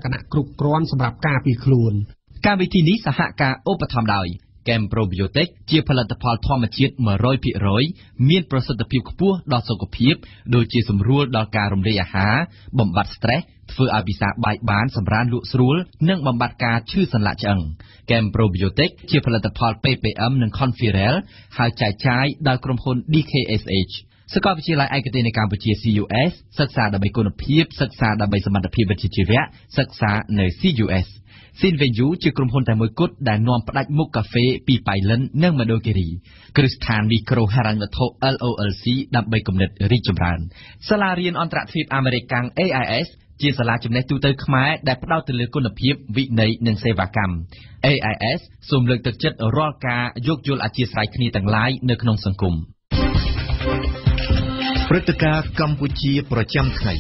ខណៈគ្រប់គ្រាន់សម្រាប់ការពារខ្លួន Camprobiotic ជាផលិតផលធម្មជាតិ một trăm phần trăm មានប្រសិទ្ធភាពខ្ពស់ដល់សុខភាពដូចជាសម្រួលដល់ការរំលាយអាហារបំបាត់ stress ធ្វើឲ្យពិសាបាយបានសម្រានលក់ស្រួលនិងបំបាត់ការឈឺសន្លាក់ឆ្អឹង Camprobiotic ជាផលិតផល pê pê em និង Conferel ហើយចែកចាយដោយក្រុមហ៊ុន đê ca ét hát សាកលវិទ្យាល័យឯកទេសនៅកម្ពុជា xê u ét សិក្សាដើម្បីគុណភាពសិក្សាដើម្បីសមត្ថភាពវិជ្ជាជីវៈសិក្សានៅ xê u ét Sinvenju ជាក្រុមហ៊ុនតែមួយគត់ដែលនាំផ្ដាច់មុខកាហ្វេពីប៉ៃលិននិងមណ្ឌលគិរីគ្រឹះស្ថានមីក្រូហិរញ្ញវត្ថុ LOLC ដើម្បីកំណត់រីកចម្រើនសាលារៀនអន្តរជាតិអាមេរិកកាំង AIS ជាសាលាចំណេះទូទៅខ្មែរដែលផ្ដោតទៅលើគុណភាពវិន័យនិងសេវាកម្ម AIS សូមលើកទឹកចិត្តរាល់ការយោគយល់អធ្យាស្រ័យគ្នាទាំងឡាយនៅក្នុងសង្គម ព្រឹត្តិការណ៍កម្ពុជាប្រចាំថ្ងៃ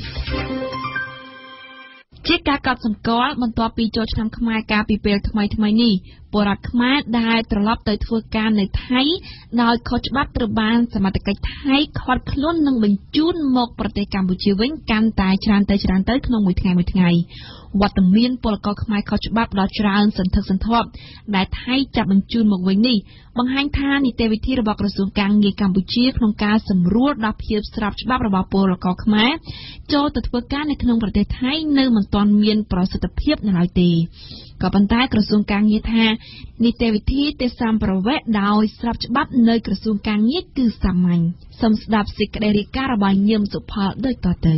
ជាការកាត់សង្កល់បន្ទាប់ពីចូលឆ្នាំខ្មែរកាលពីពេលថ្មីថ្មីនេះពលរដ្ឋខ្មែរដែលត្រឡប់ទៅធ្វើការនៅថៃដោយខុសច្បាប់ត្រូវបានសមត្ថកិច្ចថៃឃាត់ខ្លួននិងបញ្ជូនមកប្រទេសកម្ពុជាវិញកាន់តែច្រើនទៅៗក្នុងមួយថ្ងៃមួយថ្ងៃ។ what the mean political my coach bab Dutch rounds and tugs and top that high chap and tune Mowini. Banghang Tan, it every tear about Rasukangi, Cambuchi, from Cas and roared up here, strapped Babra Polo Cockmire, Joe that work can it number that high no man don't mean process of Pip and I day. Copantai Rasukangi, it every tear, the sample wet now is strapped bab no Rasukangi to some mine. Some slap sick, very caravan yums of part the daughter.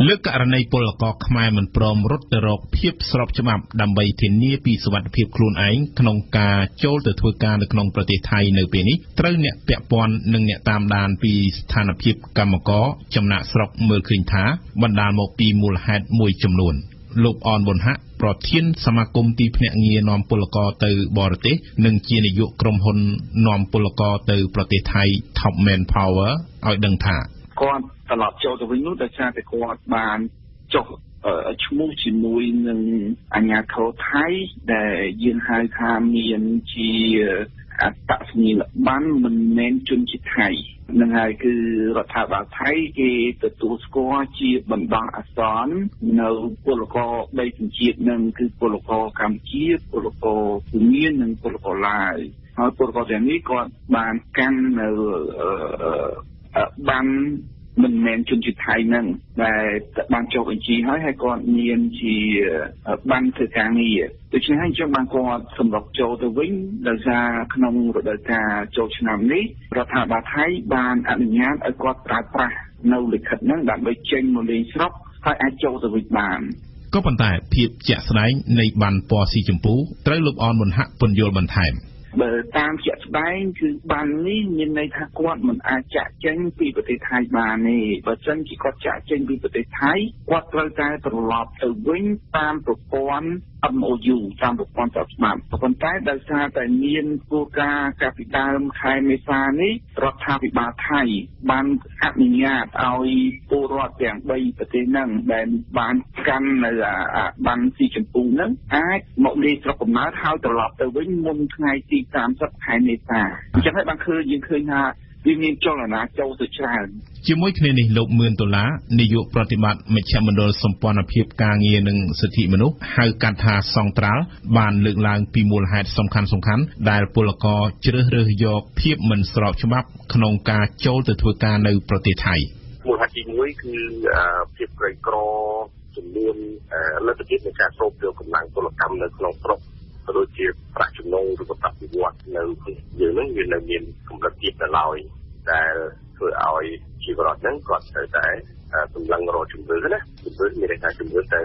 Look at an apple cock, mime prom, rot the rock, peep, srop chum up, near piece of peep clone eye, knonka, shoulder to a can, the knong pretty tie no penny, throw net pep one, nung net tam dan piece, tan a peep, kamako, chumna srop, milking tar, one dam of pea mul hat, moy chum loan. Look on one hat, brought tin, samacum deep net near non polaco to borte, nung chin a yoke crom hon, non polaco to pretty tie, top man power, out dung tar. A lot of the window that's at the court ban, Joe, a chmooching, and a coat high, the yin high hammy and she attacks me one mentioned it high. Then I could have a tie gate, the two score cheap, but not a son. No, Poloco, bacon cheap, none could Poloco come cheap, Poloco, Union and Poloco lies. How Poloco then we got ban can ban. Mình men chung chít hai nâng và ban cho anh chị hỏi hai con niên thì ban thời gian nghỉ tôi xin hãy cho ban con sầm lọc châu tôi vĩnh đời ra không rồi đời cả châu Việt Nam đấy rồi thả bà Thái ban anh nhát ở quạt tái pra nâu lịch khẩn nâng bạn với tranh một lên sóc phải ai châu tôi vĩnh bàn. Có vận tải thiệp chạ sái này bàn po si chấm phú trái lục on mình hạ phần vô bàn thải. But time gets bang to Banley, midnight quadman, I chat young people they tie Banley, but some she got chat young people they tie, what will die for love, a wing, time for one, um, or you, time for one of man. Upon time, that's not a mean, Puka, Capitam, Kai Messani, Rot Happy Batai, Ban Admirat, Aoi, Poor Rot, and Bay Patinan, then Ban Can, Ban Seek and Poonan, I, Motley Tropomat, how to love the wing, moon, night. ទីតាមសព្វខែមេសាជាងនេះបានឃើញយើងឃើញថាវាមានចលនាចូលទៅច្រើនជាមួយគ្នានេះលោកមឿនដុល្លារនាយកប្រតិបត្តិមជ្ឈមណ្ឌលសម្ព័ន្ធភាពការងារនិងសិទ្ធិមនុស្សហៅកាត់ថាសង្ត្រាល់បានលើកឡើងពីមូលហេតុសំខាន់សំខាន់ដែលពលករជ្រើសរើសយកភាពមិនស្របច្បាប់ក្នុងការចូលទៅធ្វើការនៅប្រទេសថៃ រោគជាប្រាក់ចំណងរបស់រដ្ឋវិវត្តនៅក្នុងយើងនឹងមានកម្រិតទីតឡើយដែលធ្វើឲ្យជីវរដ្ឋហ្នឹងគាត់ត្រូវតែ ទៅដោយខុសច្បាប់នឹងគឺដោយសារតែនីតិវិធីក្នុងការជ្រើស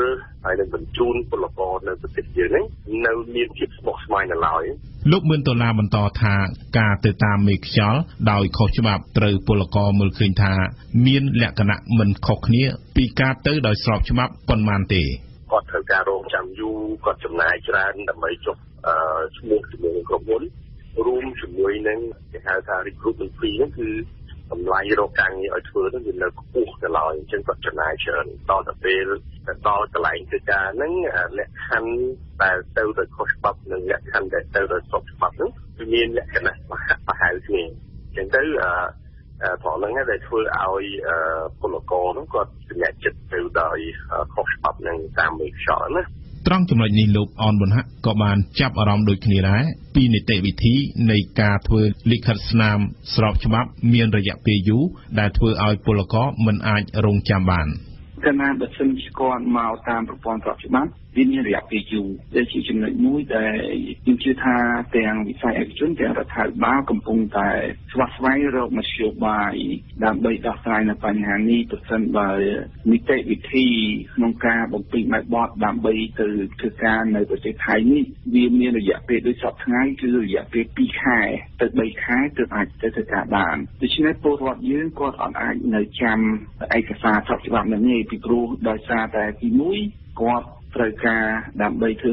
រើសហើយនឹងបញ្ជូនពលករនៅប្រទេសយើងហ្នឹងនៅមានភាពស្មុគស្មាញឡើយលោកមានដុល្លារបន្តថាការទៅតាមមេខ្យល់ដោយខុសច្បាប់ត្រូវពលករមើលឃើញថាមានលក្ខណៈមិនខុសគ្នាពីការទៅដោយស្របច្បាប់ប៉ុន្មានទេគាត់ត្រូវការរងចាំយូរគាត់ចំណាយច្រើនដើម្បីចុះ ចំណាយច្រើនដល់ទៅពេលទៅកន្លែងទៅការហ្នឹងលក្ខខណ្ឌដែលទៅដោយខុសច្បាប់និងលក្ខខណ្ឌដែលទៅដោយស្របច្បាប់ហ្នឹងវាមានលក្ខណៈមហាមហាលគ្នាអញ្ចឹងទៅអឺ ត្រង់ចំណុចនេះលោកអនវណ្ណកក៏បានចាប់អារម្មណ៍ដូចគ្នាដែរពីនីតិវិធីនៃការធ្វើលិខិតស្នាមស្របច្បាប់មានរយៈពេលយូរដែលជាចំណុចមួយដែលយើងជឿថាទាំងវិស័យឯកជនទាំងរដ្ឋាភិបាលកំពុងតែស្វាស្វែងរកមធ្យោបាយដើម្បីដោះស្រាយនៅបញ្ហានេះទន្ទឹមនឹងនីតិវិធីក្នុងការបំពេញបែបបទដើម្បីទៅធ្វើការនៅប្រទេសថៃនេះវាមានរយៈពេលដូចសពថ្ងៃគឺរយៈពេល ពីខែទៅ បី ខែទើបអាចទៅធ្វើការបានដូច្នេះពលរដ្ឋយើងគាត់អត់អាចនៅចាំឯកសារស្របច្បាប់នឹងទេពីព្រោះដោយសារតែទីមួយគាត់ ពាក់ព័ន្ធនឹងការបញ្ជ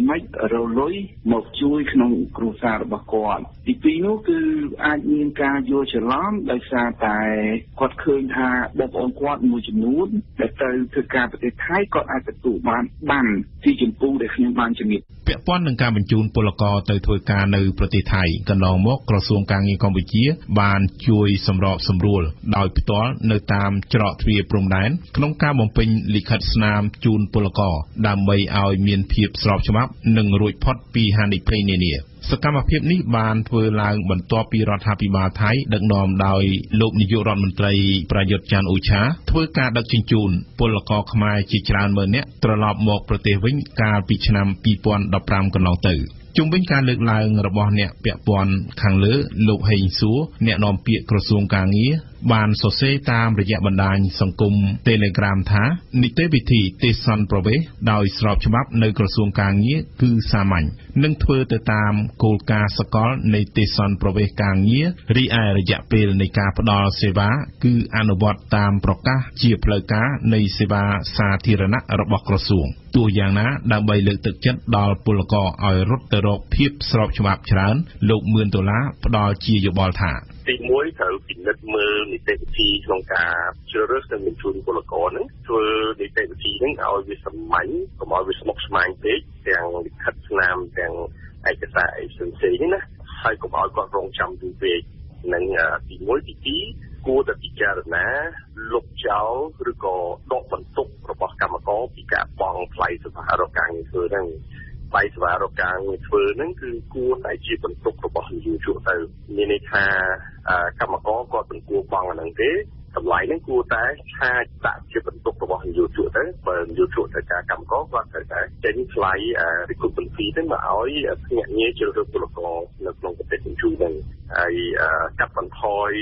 ូនពលករទៅធ្វើការនៅប្រទេសថៃកន្លងមកក្រសួងកាងារកម្ពុជាបានជួយសម្របសម្រួលដោយផ្ទាល់នៅតាមច្រកទ្វារព្រំដែនក្នុងការបំពេញលិខិតស្នាមជូនពលករដើម្បីឲ្យមានភាពស្របច្បាប់និងរួចផុតពីហានិភ័យនានា សកម្មភាពនេះបានធ្វើឡើងបន្ទាប់ពីរដ្ឋាភិបាលថៃដឹកនាំដោយលោកនាយករដ្ឋមន្ត្រីប្រយុទ្ធ ច័ន្ទ អូឆាធ្វើការដឹកជញ្ជូនពលករខ្មែរជាច្រើនម៉ឺននាក់ត្រឡប់មកប្រទេសវិញកាលពីឆ្នាំ ពីរពាន់ដប់ប្រាំ កន្លងទៅជុំវិញការលើកឡើងរបស់អ្នកពាក់ព័ន្ធខាងលើលោកហេងសួរអ្នកនាំពាក្យក្រសួងកាងារ បានសរសេរតាមរយៈបណ្ដាញសង្គម Telegram ថានីតិវិធីទេសន្តប្រវេសដោយស្របច្បាប់នៅក្រសួងកាងារគឺសាមញ្ញនិងធ្វើទៅតាមគោលការណ៍សកលនៃទេសន្តប្រវេសកាងាររីឯរយៈពេលនៃការផ្ដល់សេវាគឺអនុវត្តតាមប្រកាសជាផ្លូវការនៃសេវាសាធារណៈរបស់ក្រសួង ទោះយ៉ាងណាដើម្បីលើកទឹកចិត្តដល់ពលករឲ្យរត់ទៅរកភាពស្របច្បាប់ច្រើនលោកមានដុល្លារផ្ដល់ជាយោបល់ថាទីមួយត្រូវពិនិត្យមើលនីតិវិធីក្នុងការជ្រើសរើសនិងបញ្ជូនពលករនឹងធ្វើនីតិវិធីហ្នឹងឲ្យវាសាមញ្ញកុំឲ្យវាស្មុគស្មាញពេកទាំងលិខិតស្នាមទាំងឯកសារផ្សេងៗណា ហើយក៏ឲ្យគាត់រងចាំទូពេកនឹងទីមួយទីពីរគួរតែពិចារណាលោកចោលឬក៏ដកបន្ទុករបស់និយោជកទៅមានន័យថាកម្មករគាត់មិនគួរបងអាហ្នឹងទេតម្លៃហ្នឹងគួរតែឆាតដាក់ជាបន្ទុករបស់និយោជកទៅបើនិយោជកត្រូវការកម្មករគាត់ត្រូវតែចេញថ្លៃ កាត់បន្ថយ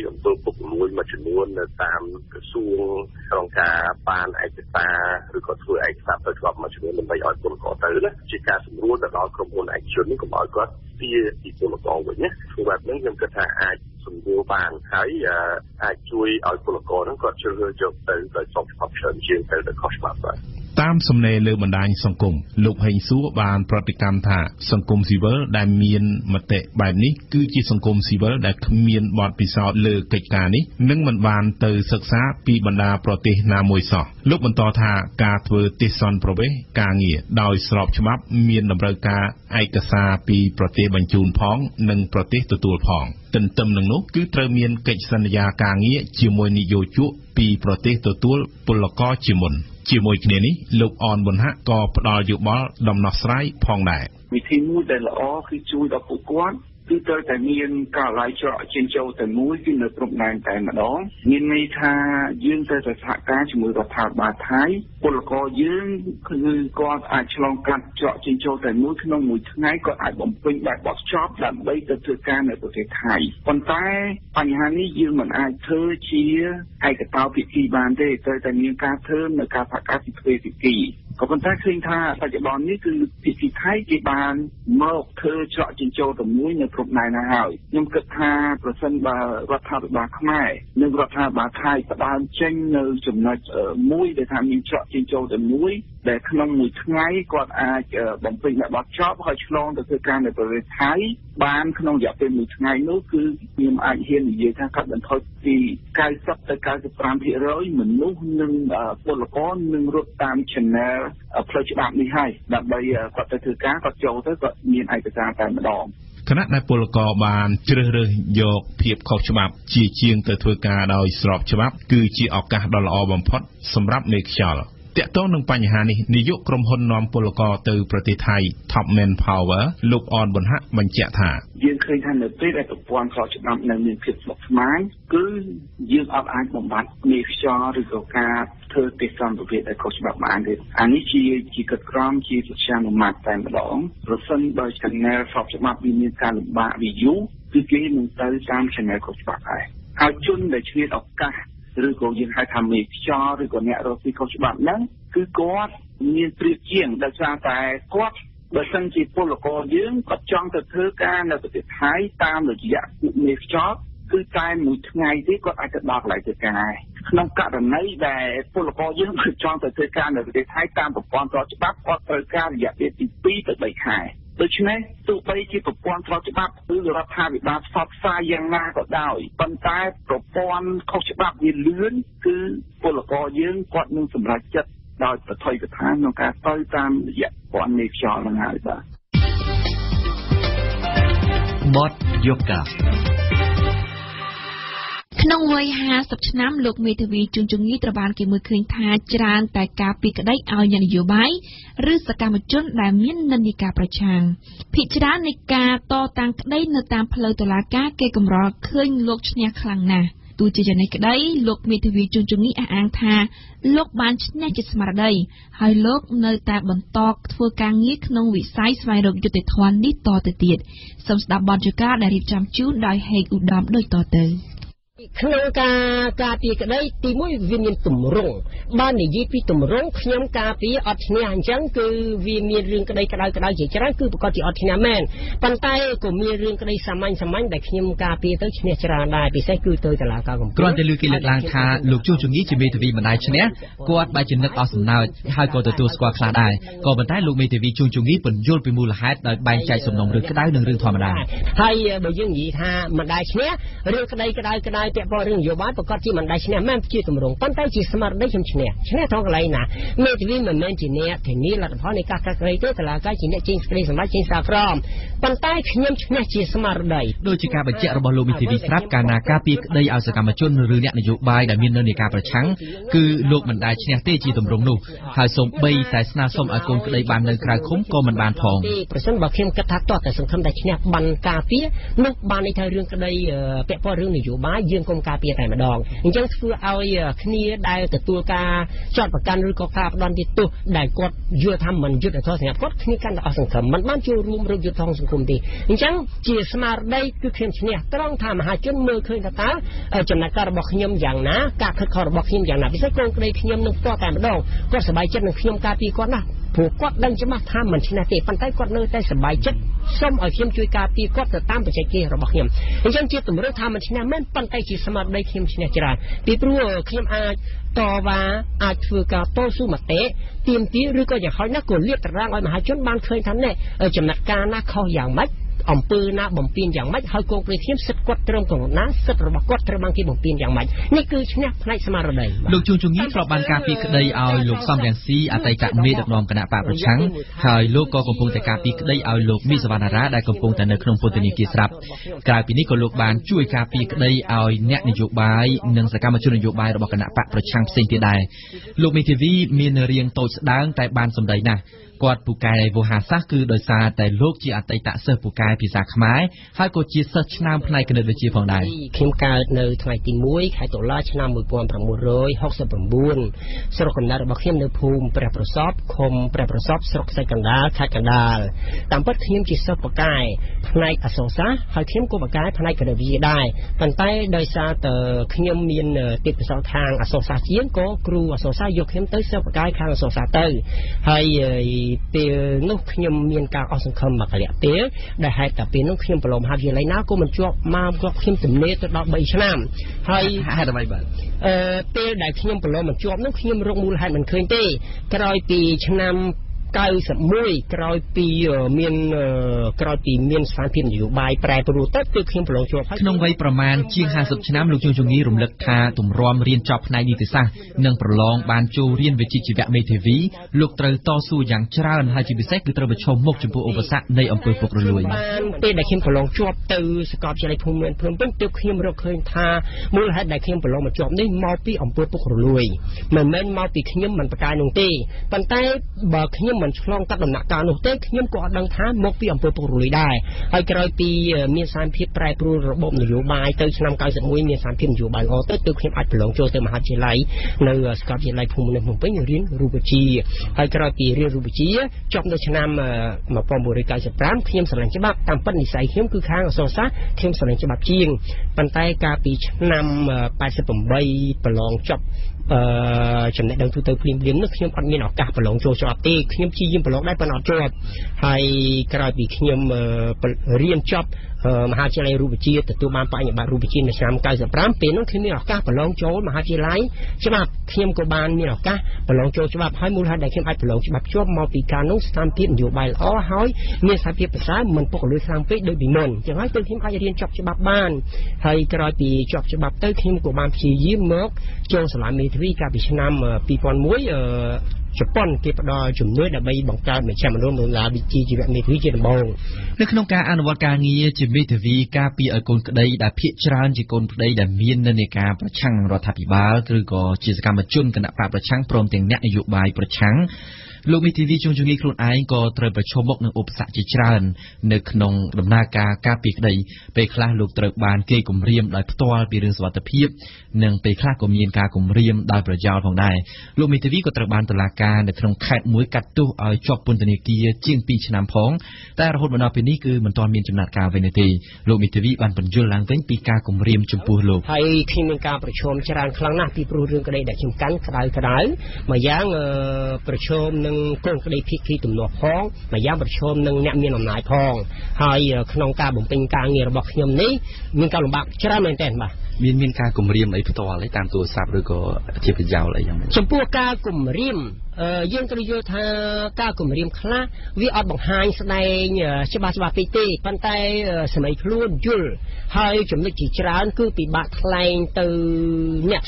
អំពើពុករលួយមួយចំនួនតាមសួងរងការបានឯកសារឬក៏ធ្វើឯកសារទៅច្បាប់មួយចំនួនដើម្បីឲ្យពលករទៅណាជាការសម្រួលទៅដល់ក្រុមហ៊ុនឯកជនកុំឲ្យគាត់ទារពីពលករវិញណាព្រោះបែបហ្នឹងខ្ញុំគិតថាអាចសម្រួលបានហើយអាចជួយឲ្យពលករហ្នឹងគាត់ជ្រើសរើសយកទៅទៅចប់ តាមសំណេរលើបណ្ដាញសង្គមលោកហេងសួរបានប្រតិកម្មថាសង្គមស៊ីវិលដែលគ្មានមតិបែបនេះគឺជាសង្គមស៊ីវិលដែលគ្មានបទពិសោធន៍លើកិច្ចការនេះនឹងមិនបានទៅសិក្សាពីបណ្ដាប្រទេសណាមួយសោះលោកបន្តថាការធ្វើទេសន្តប្រវេសន៍ការងារដោយស្របច្បាប់មានតម្រូវការឯកសារពីប្រទេសបញ្ជូនផងនិងប្រទេសទទួលផង ជាមួយគ្នានេះលោកអនបញ្ហាក៏ផ្ដល់យោបល់ដំណោះស្រាយផងដែរវិធីមួយដែលល្អគឺជួយដល់ពួកគាត់គឺត្រូវតែមានការឡាយច្រកចិញ្ចោលតែមួយក្នុងមួយថ្ងៃក៏អាចបំពេញបែបបោះឆ្នោតដើម្បីទៅធ្វើការនៅប្រទេសថៃប៉ុន្តែបញ្ហានេះយើងមិនអាចធ្វើជាឯកតោភាគីបានទេត្រូវតែមានការធ្វើនៅការសហការជាមួយភាគី ក៏ប៉ុន្តែឃើញថាបច្ចុប្បន្ននេះគឺវិធីថៃគេបានមកធ្វើច្រកចិញ្ចោលជាមួយនៅប្រទេសណាហើយខ្ញុំគិតថាប្រសិនបើរដ្ឋាភិបាលខ្មែរនិងរដ្ឋាភិបាលថៃផ្ដាល់ចេញនៅចំណុចមួយដែលថាមានច្រកចិញ្ចោលជាមួយដែលក្នុងមួយថ្ងៃគាត់អាចបំពេញបានបទចោលហើយឆ្លងទៅធ្វើការនៅប្រទេសថៃបានក្នុងរយៈពេលមួយថ្ងៃនោះគឺខ្ញុំអាចហ៊ាននិយាយថាកាត់បន្ថយពី កាយសិប ទៅ កាយប្រាំភាគរយ មនុស្សនឹងពលករនឹងរត់តាម channel ផ្លូវច្បាប់នេះហើយដើម្បីគាត់ទៅធ្វើការគាត់ចូលទៅគាត់មានឯកសារតែម្ដង គណៈដែលពលករបានជ្រើសរើសយកភាពខុសច្បាប់ជាជាងទៅធ្វើការដោយស្របច្បាប់គឺជាឱកាសដ៏ល្អបំផុតសម្រាប់មេខ្យល់ ទាក់ទងនឹងបញ្ហានេះនាយកក្រុមហ៊ុននាំពលករទៅប្រទេសថៃ Top Manpower លោកអនបណ្ហៈបញ្ជាក់ថាយើងឃើញថានៅពេលដែលប្រព័ន្ធស្របច្បាប់នៅមានភាពស្មុគស្មាញគឺយើងអត់អាចបំបត្តិមេខ្យល់ឬក៏ការធ្វើទេសន្តប្រវេសន៍ឲ្យខុសច្បាប់បានទេអានេះជាជាកិច្ចក្រមជាសិក្សានុម័តតែម្ដងប្រសិនបើ ឬក៏យើងហៅថាមេខ្យល់ឬក៏អ្នករកស៊ីខុសច្បាប់ហ្នឹងគឺគាត់មានព្រៀបជាងដោយសារតែគាត់បើសិនជាពលករយើងគាត់ចង់ទៅធ្វើការនៅប្រទេសថៃតាមរយៈមេខ្យល់គឺតែមួយថ្ងៃទេគាត់អាចទៅដល់កន្លែងធ្វើការហើយ ក្នុងករណីដែលពលករយើងចង់ទៅធ្វើការនៅប្រទេសថៃតាមប្រព័ន្ធរដ្ឋច្បាប់គាត់ត្រូវការរយៈពេលពីពីរទៅបីខែដូច្នេះទោះបីជាប្រព័ន្ធរដ្ឋច្បាប់ឬរដ្ឋាភិបាលផ្សព្វផ្សាយយ៉ាងណាក៏ដោយប៉ុន្តែប្រព័ន្ធខុសច្បាប់វាលឿនគឺពលករយើងគាត់នឹងសម្រេចចិត្តដោយប្រថុយប្រថានក្នុងការទៅតាមរយៈព័ន្ធនេះចូលហ្នឹងហើយបាទបតយោកាក្នុងវ័យห้าสิบឆ្នាំលោកមេធាវីជួនជងីត្រូវបានគេមើលឃើញថាច្រើនតែការពីក្តីឲ្យអ្នកនយោបាយឬសកម្មជនដែលមាននិន្នាការប្រឆាំងភាគច្រើននៃការតតាំងក្តីនៅតាមផ្លូវតុលាការគេកម្រឃើញលោកឈ្នះខ្លាំងណាស់ទោះជាយ៉ាងនេះក្តីលោកមេធាវីជួនជងីអះអាងថាលោកបានឈ្នះជាស្មារតីហើយលោកនៅតែបន្តធ្វើការងារក្នុងវិស័យស្វែងរកយុត្តិធម៌នេះតទៅទៀតសូមស្ដាប់បទយូហ្គាដែលរៀបចំជូនដោយហេកឧត្តមដូចតទៅក្នុងការការពារក្តីទីមួយវាមានទម្រង់បាននិយាយពីទម្រង់ខ្ញុំការពារអត់ឈ្នះអញ្ចឹងគឺវាមានរឿងក្តីក្តៅក្តៅជាច្រើនគឺប្រកាសជាអត់ឈ្នះមែនប៉ុន្តែក៏មានរឿងក្តីសាមញ្ញសាមញ្ញដែលខ្ញុំការពារទៅឈ្នះច្រើនដែរពិសេសគឺទៅតុលាការកំពូលគ្រាន់តែលើកគេលើកឡើងថាលោកជួនជងីជាមេធាវីម្ដាយឈ្នះគាត់បែរជានឹកអស់សំណើចហើយក៏ទទួលស្គាល់ខ្លះដែរក៏ប៉ុន្តែលោកមេធាវីជួនជងីពន្យល់ពីមូលហេតុដោយបែងចែកសំណុំរឿងក្តៅនិងរឿងធម្មតាហើយបើយើងនិយាយថាម្ដាយឈ្នះរឿងក្តីក្តៅក្តៅតែបរិយោបាយប្រកាសជាមិនដាច់ឈ្នះមិនជាទម្រង់ប៉ុន្តែជាស្មារតីខ្ញុំឈ្នះឈ្នះត្រង់កន្លែងណាមេធាវីមិនមែនជាអ្នកធានាលទ្ធផលនៃការកាត់ក្រីទេតុលាការជាអ្នកចេញសេចក្តីសម្រេចចេញសារក្រមប៉ុន្តែខ្ញុំឈ្នះជាស្មារតីដូចជាការបញ្ជាក់របស់លោកមេធាវីស្រាប់ការណាការពីក្តីឲ្យសកម្មជនឬអ្នកនយោបាយដែលមាននិន្នាការប្រឆាំងគឺលោកមិនដាច់ឈ្នះទេជាទម្រង់នោះហើយសូម្បីតែស្នើសុំឲ្យកូនក្តីបាននៅក្រៅឃុំក៏មិនបានផងប្រសិនបើខ្ញុំគិតថាតោះតែសង្ឃឹមតែឈ្នះបានការពីនោះបានន័យថារឿងក្តីពាក់ព័ន្ធរឿងនយោបាយយើងគុំការពារតែម្ដងអញ្ចឹងធ្វើឲ្យគ្នាដែលទទួលការចាត់ប្រកាន់ឬក៏ការផ្ដន់ទោសដែលគាត់យល់ថាមិនយុត្តិធម៌សម្រាប់គាត់គ្នាកាន់តែអស់សង្ឃឹមមិនបានចូលរួមរកយុត្តិធម៌សង្គមទេអញ្ចឹងជាស្មារតីគឺខ្ញុំឈ្នះត្រង់ថាមហាជនមើលឃើញថាតើចំណាត់ការរបស់ខ្ញុំយ៉ាងណាការខិតខំរបស់ខ្ញុំយ៉ាងណាពិសេសកូនក្តីខ្ញុំនឹងផ្ទាល់តែម្ដងគាត់សប្បាយចិត្តនឹងខ្ញុំការពារគាត់ណាស់ព្រោះគាត់ដឹងច្បាស់ថាមិនឈ្នះទេប៉ុន្តែគាត់នៅតែសប្បាយចិត្តសូមឲ្យខ្ញុំជួយការពារគាត់ទៅតាមបច្ចេកទេសរបស់ខ្ញុំអញ្ចឹងជាទម្រង់ថាមិនឈ្នះមែនប៉ុន្តែជាស្មារតីខ្ញុំឈ្នះច្រើនពីព្រោះខ្ញុំអាចតវ៉ាអាចធ្វើការតស៊ូមតិទាមទារឬក៏យ៉ាងហោចណាស់ក៏លាតត្រដាងឲ្យមហាជនបានឃើញថាណែចំណាត់ការណាខុសយ៉ាងម៉េចអំពើណាបំពេញយ៉ាងម៉េចហើយកូនព្រៃខ្ញុំសិទ្ធគាត់ត្រឹមក្នុងណាសិទ្ធរបស់គាត់ត្រូវបានគេបំពេញយ៉ាងម៉េចនេះគឺឈ្នះផ្នែកស្មារតីលោកជួនជងីក៏បានការពារក្តីឲ្យលោកសំរងស៊ីអតីតមេដឹកនាំគណៈបកប្រឆាំងហើយលោកក៏កំពុងតែការពារក្តីឲ្យលោកមីសវណ្ណារាដែលកំពុងតែនៅក្នុងពន្ធនាគារស្រាប់ក្រៅពីនេះក៏លោកបានជួយការពារក្តីឲ្យអ្នកនយោបាយនិងសកម្មជននយោបាយរបស់គណៈបកប្រឆាំងផ្សេងទៀតដែរលោកមេធាវីមានរាងតូចស្ដើងតែបានសម្ដីណាស់គាត់ពូកែវោហាសាស្ត្រគឺដោយសារតែលោកជាអតីតសិស្សពូកែភាសាខ្មែរហើយក៏ជាសិស្សឆ្នើមផ្នែកគណិតវិទ្យាផងដែរខ្ញុំកើតនៅថ្ងៃទីមួយខែតុលាឆ្នាំnineteen sixty-nineស្រុកកំណើតរបស់ខ្ញុំនៅភូមិព្រះប្រសពឃុំព្រះប្រសពស្រុកខ្សាច់កណ្ដាលខេត្តកណ្ដាលតាមពិតខ្ញុំជាសិស្សពូកែផ្នែកអក្សរសាស្ត្រហើយខ្ញុំក៏ពូកែផ្នែកគណិតវិទ្យាដែរប៉ុន្តែដោយសារតែខ្ញុំមានទេពកោសល្យខាងអក្សរសាស្ត្រជាងក៏គ្រូអក្សរសាស្ត្រយកខ្ញុំទៅសិស្សពូកែខាងអក្សរសាស្ត្រទៅហើយពេលនោះខ្ញុំមានការអស់សង្ឃឹមមកកលៈពេលដែលហេតុតែពេលនោះខ្ញុំប្រឡងមហាវិទ្យាល័យណាក៏មិនជាប់មកគាត់ខ្ញុំទំនេរទៅដល់threeឆ្នាំហើយហេតុអ្វីបាទអឺពេលដែលខ្ញុំប្រឡងមិនជាប់នោះខ្ញុំរកមូលហេតុមិនឃើញទេក្រោយពីឆ្នាំninety-oneក្រោយពីមានក្រោយពីមានស្ថានភាពនយោបាយប្រែប្រួលទៅគឺខ្ញុំប្រឡងជាប់ហើយក្នុងវ័យប្រមាណជាងห้าสิบឆ្នាំលោកជួនជងីរំលឹកថាទម្រាំរៀនចប់ផ្នែកនីតិសាស្ត្រនិងប្រឡងបានចូលរៀនវិជ្ជាជីវៈមេធាវីលោកត្រូវតស៊ូយ៉ាងច្រើនហើយជាពិសេសគឺត្រូវប្រឈមមុខចំពោះឧបសគ្គនៃអំពើពុករលួយបានពេលដែលខ្ញុំប្រឡងជាប់ទៅសាកលវិទ្យាល័យភូមិមានភ្នំពេញទើបខ្ញុំរកឃើញថាមូលហេតុដែលខ្ញុំប្រឡងមកជាប់នេះមកពីអំពើពុករលួយមិនមែនមកពីខ្ញុំមិនប្រកែកនោះទេប៉ុន្តែបើខ្ញុំមិនឆ្លងកាត់ដំណាក់កាលនោះទេខ្ញុំក៏អត់ដឹងថាមកពីអំពើពុករលួយដែរហើយក្រោយពីមានស្ថានភាពប្រែប្រួលរបបនយោបាយទៅឆ្នាំninety-oneមានស្ថានភាពនយោបាយល្អទៅទើបខ្ញុំអាចប្រឡងចូលទៅមហាវិទ្យាល័យនៅសាកលវិទ្យាល័យភូមិនៅភ្នំពេញរៀនរូបវិទ្យាហើយក្រោយពីរៀនរូបវិទ្យាចប់នៅឆ្នាំnineteen ninety-fiveខ្ញុំស្រឡាញ់ច្បាប់តាមពិតនិស័យខ្ញុំគឺខាងអក្សរសាស្ត្រខ្ញុំស្រឡាញ់ច្បាប់ជាងប៉ុន្តែកាលពីឆ្នាំeighty-eightប្រឡងចប់អឺចំណេះដឹងទូទៅភ្លាមៗនោះខ្ញុំអត់មានឱកាសប្រឡងចូលច្បាប់ទេខ្ញុំ ជាជាប្រឡងដែលបានអត់ជាប់ហើយក្រោយពីខ្ញុំរៀនចប់មហាវិទ្យាល័យរូបវិទ្យាទទួលបានបញ្ញាបត្ររូបវិទ្យានៅឆ្នាំ ជប៉ុនគេផ្ដល់ជំនួយដើម្បីបង្កើតមជ្ឈមណ្ឌលនយោបាយវិទ្យាជីវៈមេធាវីជាដំបូងនៅក្នុងការអនុវត្តការងារជាមេធាវីការពីឲ្យ លោកមេធាវីជួងជំងឺខ្លួនឯងក៏ត្រូវប្រឈមមុខនឹងឧបសគ្គជាច្រើននៅក្នុងដំណើរការការពីក្តីពេលខ្លះលោកត្រូវបានគេគំរាមដោយផ្ទាល់ពីរឿងសុវត្ថិភាពនិងពេលខ្លះក៏មានការគំរាមដោយប្រយោលផងដែរលោកមេធាវីក៏ត្រូវបានតុលាការនៅក្នុងខេត្តមួយកាត់ទោសឲ្យជាប់ពន្ធនាគារជាង ពីរ ឆ្នាំផងតែរហូតមកដល់ពេលនេះគឺមិនទាន់មានចំណាត់ការអ្វីនៅទេលោកមេធាវីបានបញ្យល់ឡើងវិញពីការគំរាមចំពោះលោកហើយគ្ខ្ញុំនឹងការប្រឈម នឹងអ្នកមានអំណាចផងហើយក្នុងការបំពេញការងាររបស់ខ្ញុំនេះមានការលំបាកច្រើនមែនទែនបាទមានមានការគំរាមអីផ្ទាល់ទេតាមទូរស័ព្ទឬក៏ជាប្រយោលអីយ៉ាងមិនចំពោះការគំរាម អឺយើងក៏និយាយថាការគំរាមខ្លះវាអត់បង្ហាញស្ដែងច្បាស់ស្វាពីទេប៉ុន្តែ ហើយនឹងរឿងរឿងស្កម្មជនក្នុងបច្ចុប្បន្នយុបាយនឹងរឿងស្កម្មជនសង្គមស៊ីវិលគឺគាត់អ្ន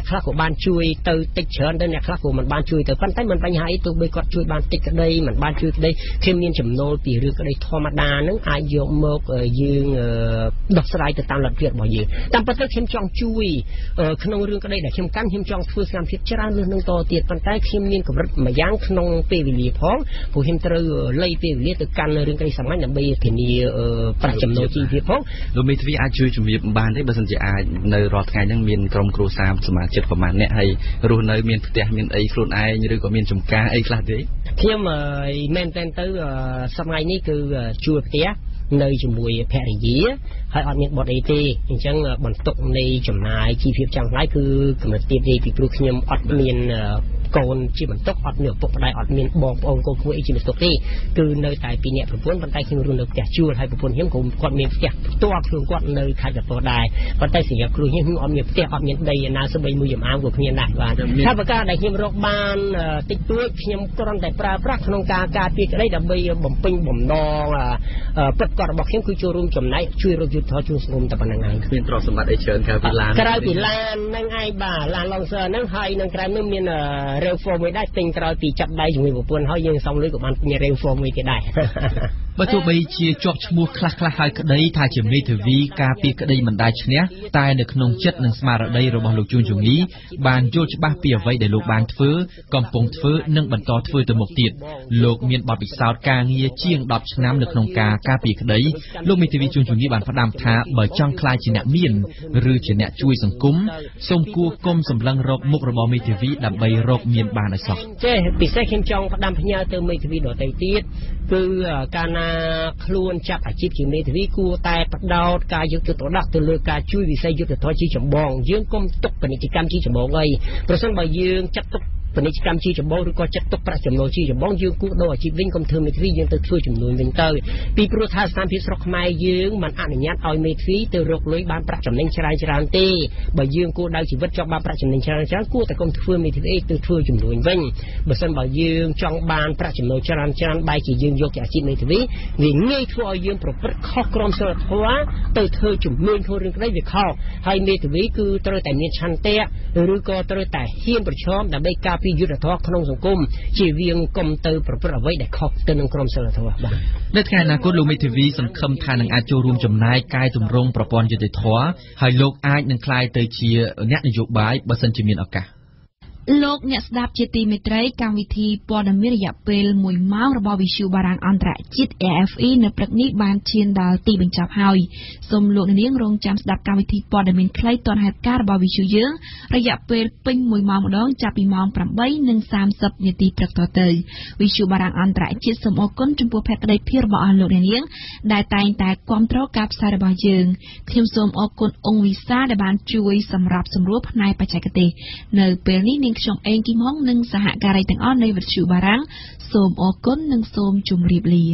កខ្លះក៏បានជួយទៅតិចច្រើនទៅអ្នកខ្លះក៏មិនបានជួយទៅប៉ុន្តែមិនបញ្ហាអីទោះបីគាត់ជួយបានតិចក្តីមិនបានជួយក្តីគ្រាមមានចំណូលពីរឿងក្តីធម្មតានឹងអាចយកមកយើងដោះស្រាយទៅតាមលទ្ធិរបស់យើងតាមពិតខ្ញុំចង់ជួយក្នុងរឿងក្តីដែលខ្ញុំកាន់ខ្ញុំចង់ធ្វើស្កម្មភាពច្រើននៅក្នុងតទៀតប៉ុន្តែខ្ញុំមានកម្រិតម្យ៉ាងក្នុងពេលវេលាផងព្រោះខ្ញុំត្រូវលៃពេលវេលាទៅកាន់រឿងក្តីសាមញ្ញដើម្បីធានាប្រាក់ចំណូលជីវភាពផង លោកមេធាវីអាចជួយជំរាបបានទេបើសិនជាអាចនៅរដ្ឋថ្ងៃហ្នឹងមានក្រុមគ្រួសារសមាជិកប្រមាណអ្នកហើយរស់នៅមានផ្ទះមានអីខ្លួនឯងឬក៏មានចំការអីខ្លះទេខ្ញុំមិនមែនតែទៅ កូនជាបន្ទុកអត់មានឪពុកប្តីអត់មានបងប្អូន រោគ មានបានអីសោះចេះពិសេសខ្ញុំចង់ផ្ដាំផ្ញើទៅមេធាវីដទៃទៀតគឺកាលណាខ្លួនចាប់អាជីពជាមេធាវីគួរតែបដោតការយកចិត្តទុកដាក់ទៅលើការជួយវិស័យយុត្តិធម៌ជាចម្បងយើងកុំទុក ពាណិជ្ជកម្មជីវចម្បងឬក៏ចាត់ទុកប្រាក់ចំណូលជីវចម្បងយើងគួរដោះអាជីវវិញកុំធ្វើមេធាវីយើងទៅធ្វើចំនួនវិញទៅពីព្រោះថាស្ថានភាពស្រុកខ្មែរយើងមិនអនុញ្ញាតឲ្យមេធាវីទៅរកលុយបានប្រាក់ចំណេញច្រើនច្រើនទេបើយើងគួរដៅជីវិតចង់បានប្រាក់ចំណូលច្រើនច្រើនបែរជាយើងយកតែអាជីពមេធាវីវាងាយធ្វើឲ្យយើងប្រព្រឹត្តខុសក្រមសីលធម៌ទៅធ្វើចំនួនខ្លួនរឿងក្តីវាខុសហើយមេធាវីគឺត្រូវតែមានឆន្ទៈឬក៏ត្រូវតែហ៊ានប្រឈមដើម្បីការ លោកអ្នកស្ដាប់ជាទីមេត្រីកម្មវិធីព័ត៌មានរយៈពេលមួយម៉ោងរបស់វិទ្យុបារាំងអន្តរជាតិ ខ្ញុំអេងគីមហុង និងសហការីទាំងអស់នៃវិទ្យុបារាំងសូមអរគុណនិងសូមជម្រាបលា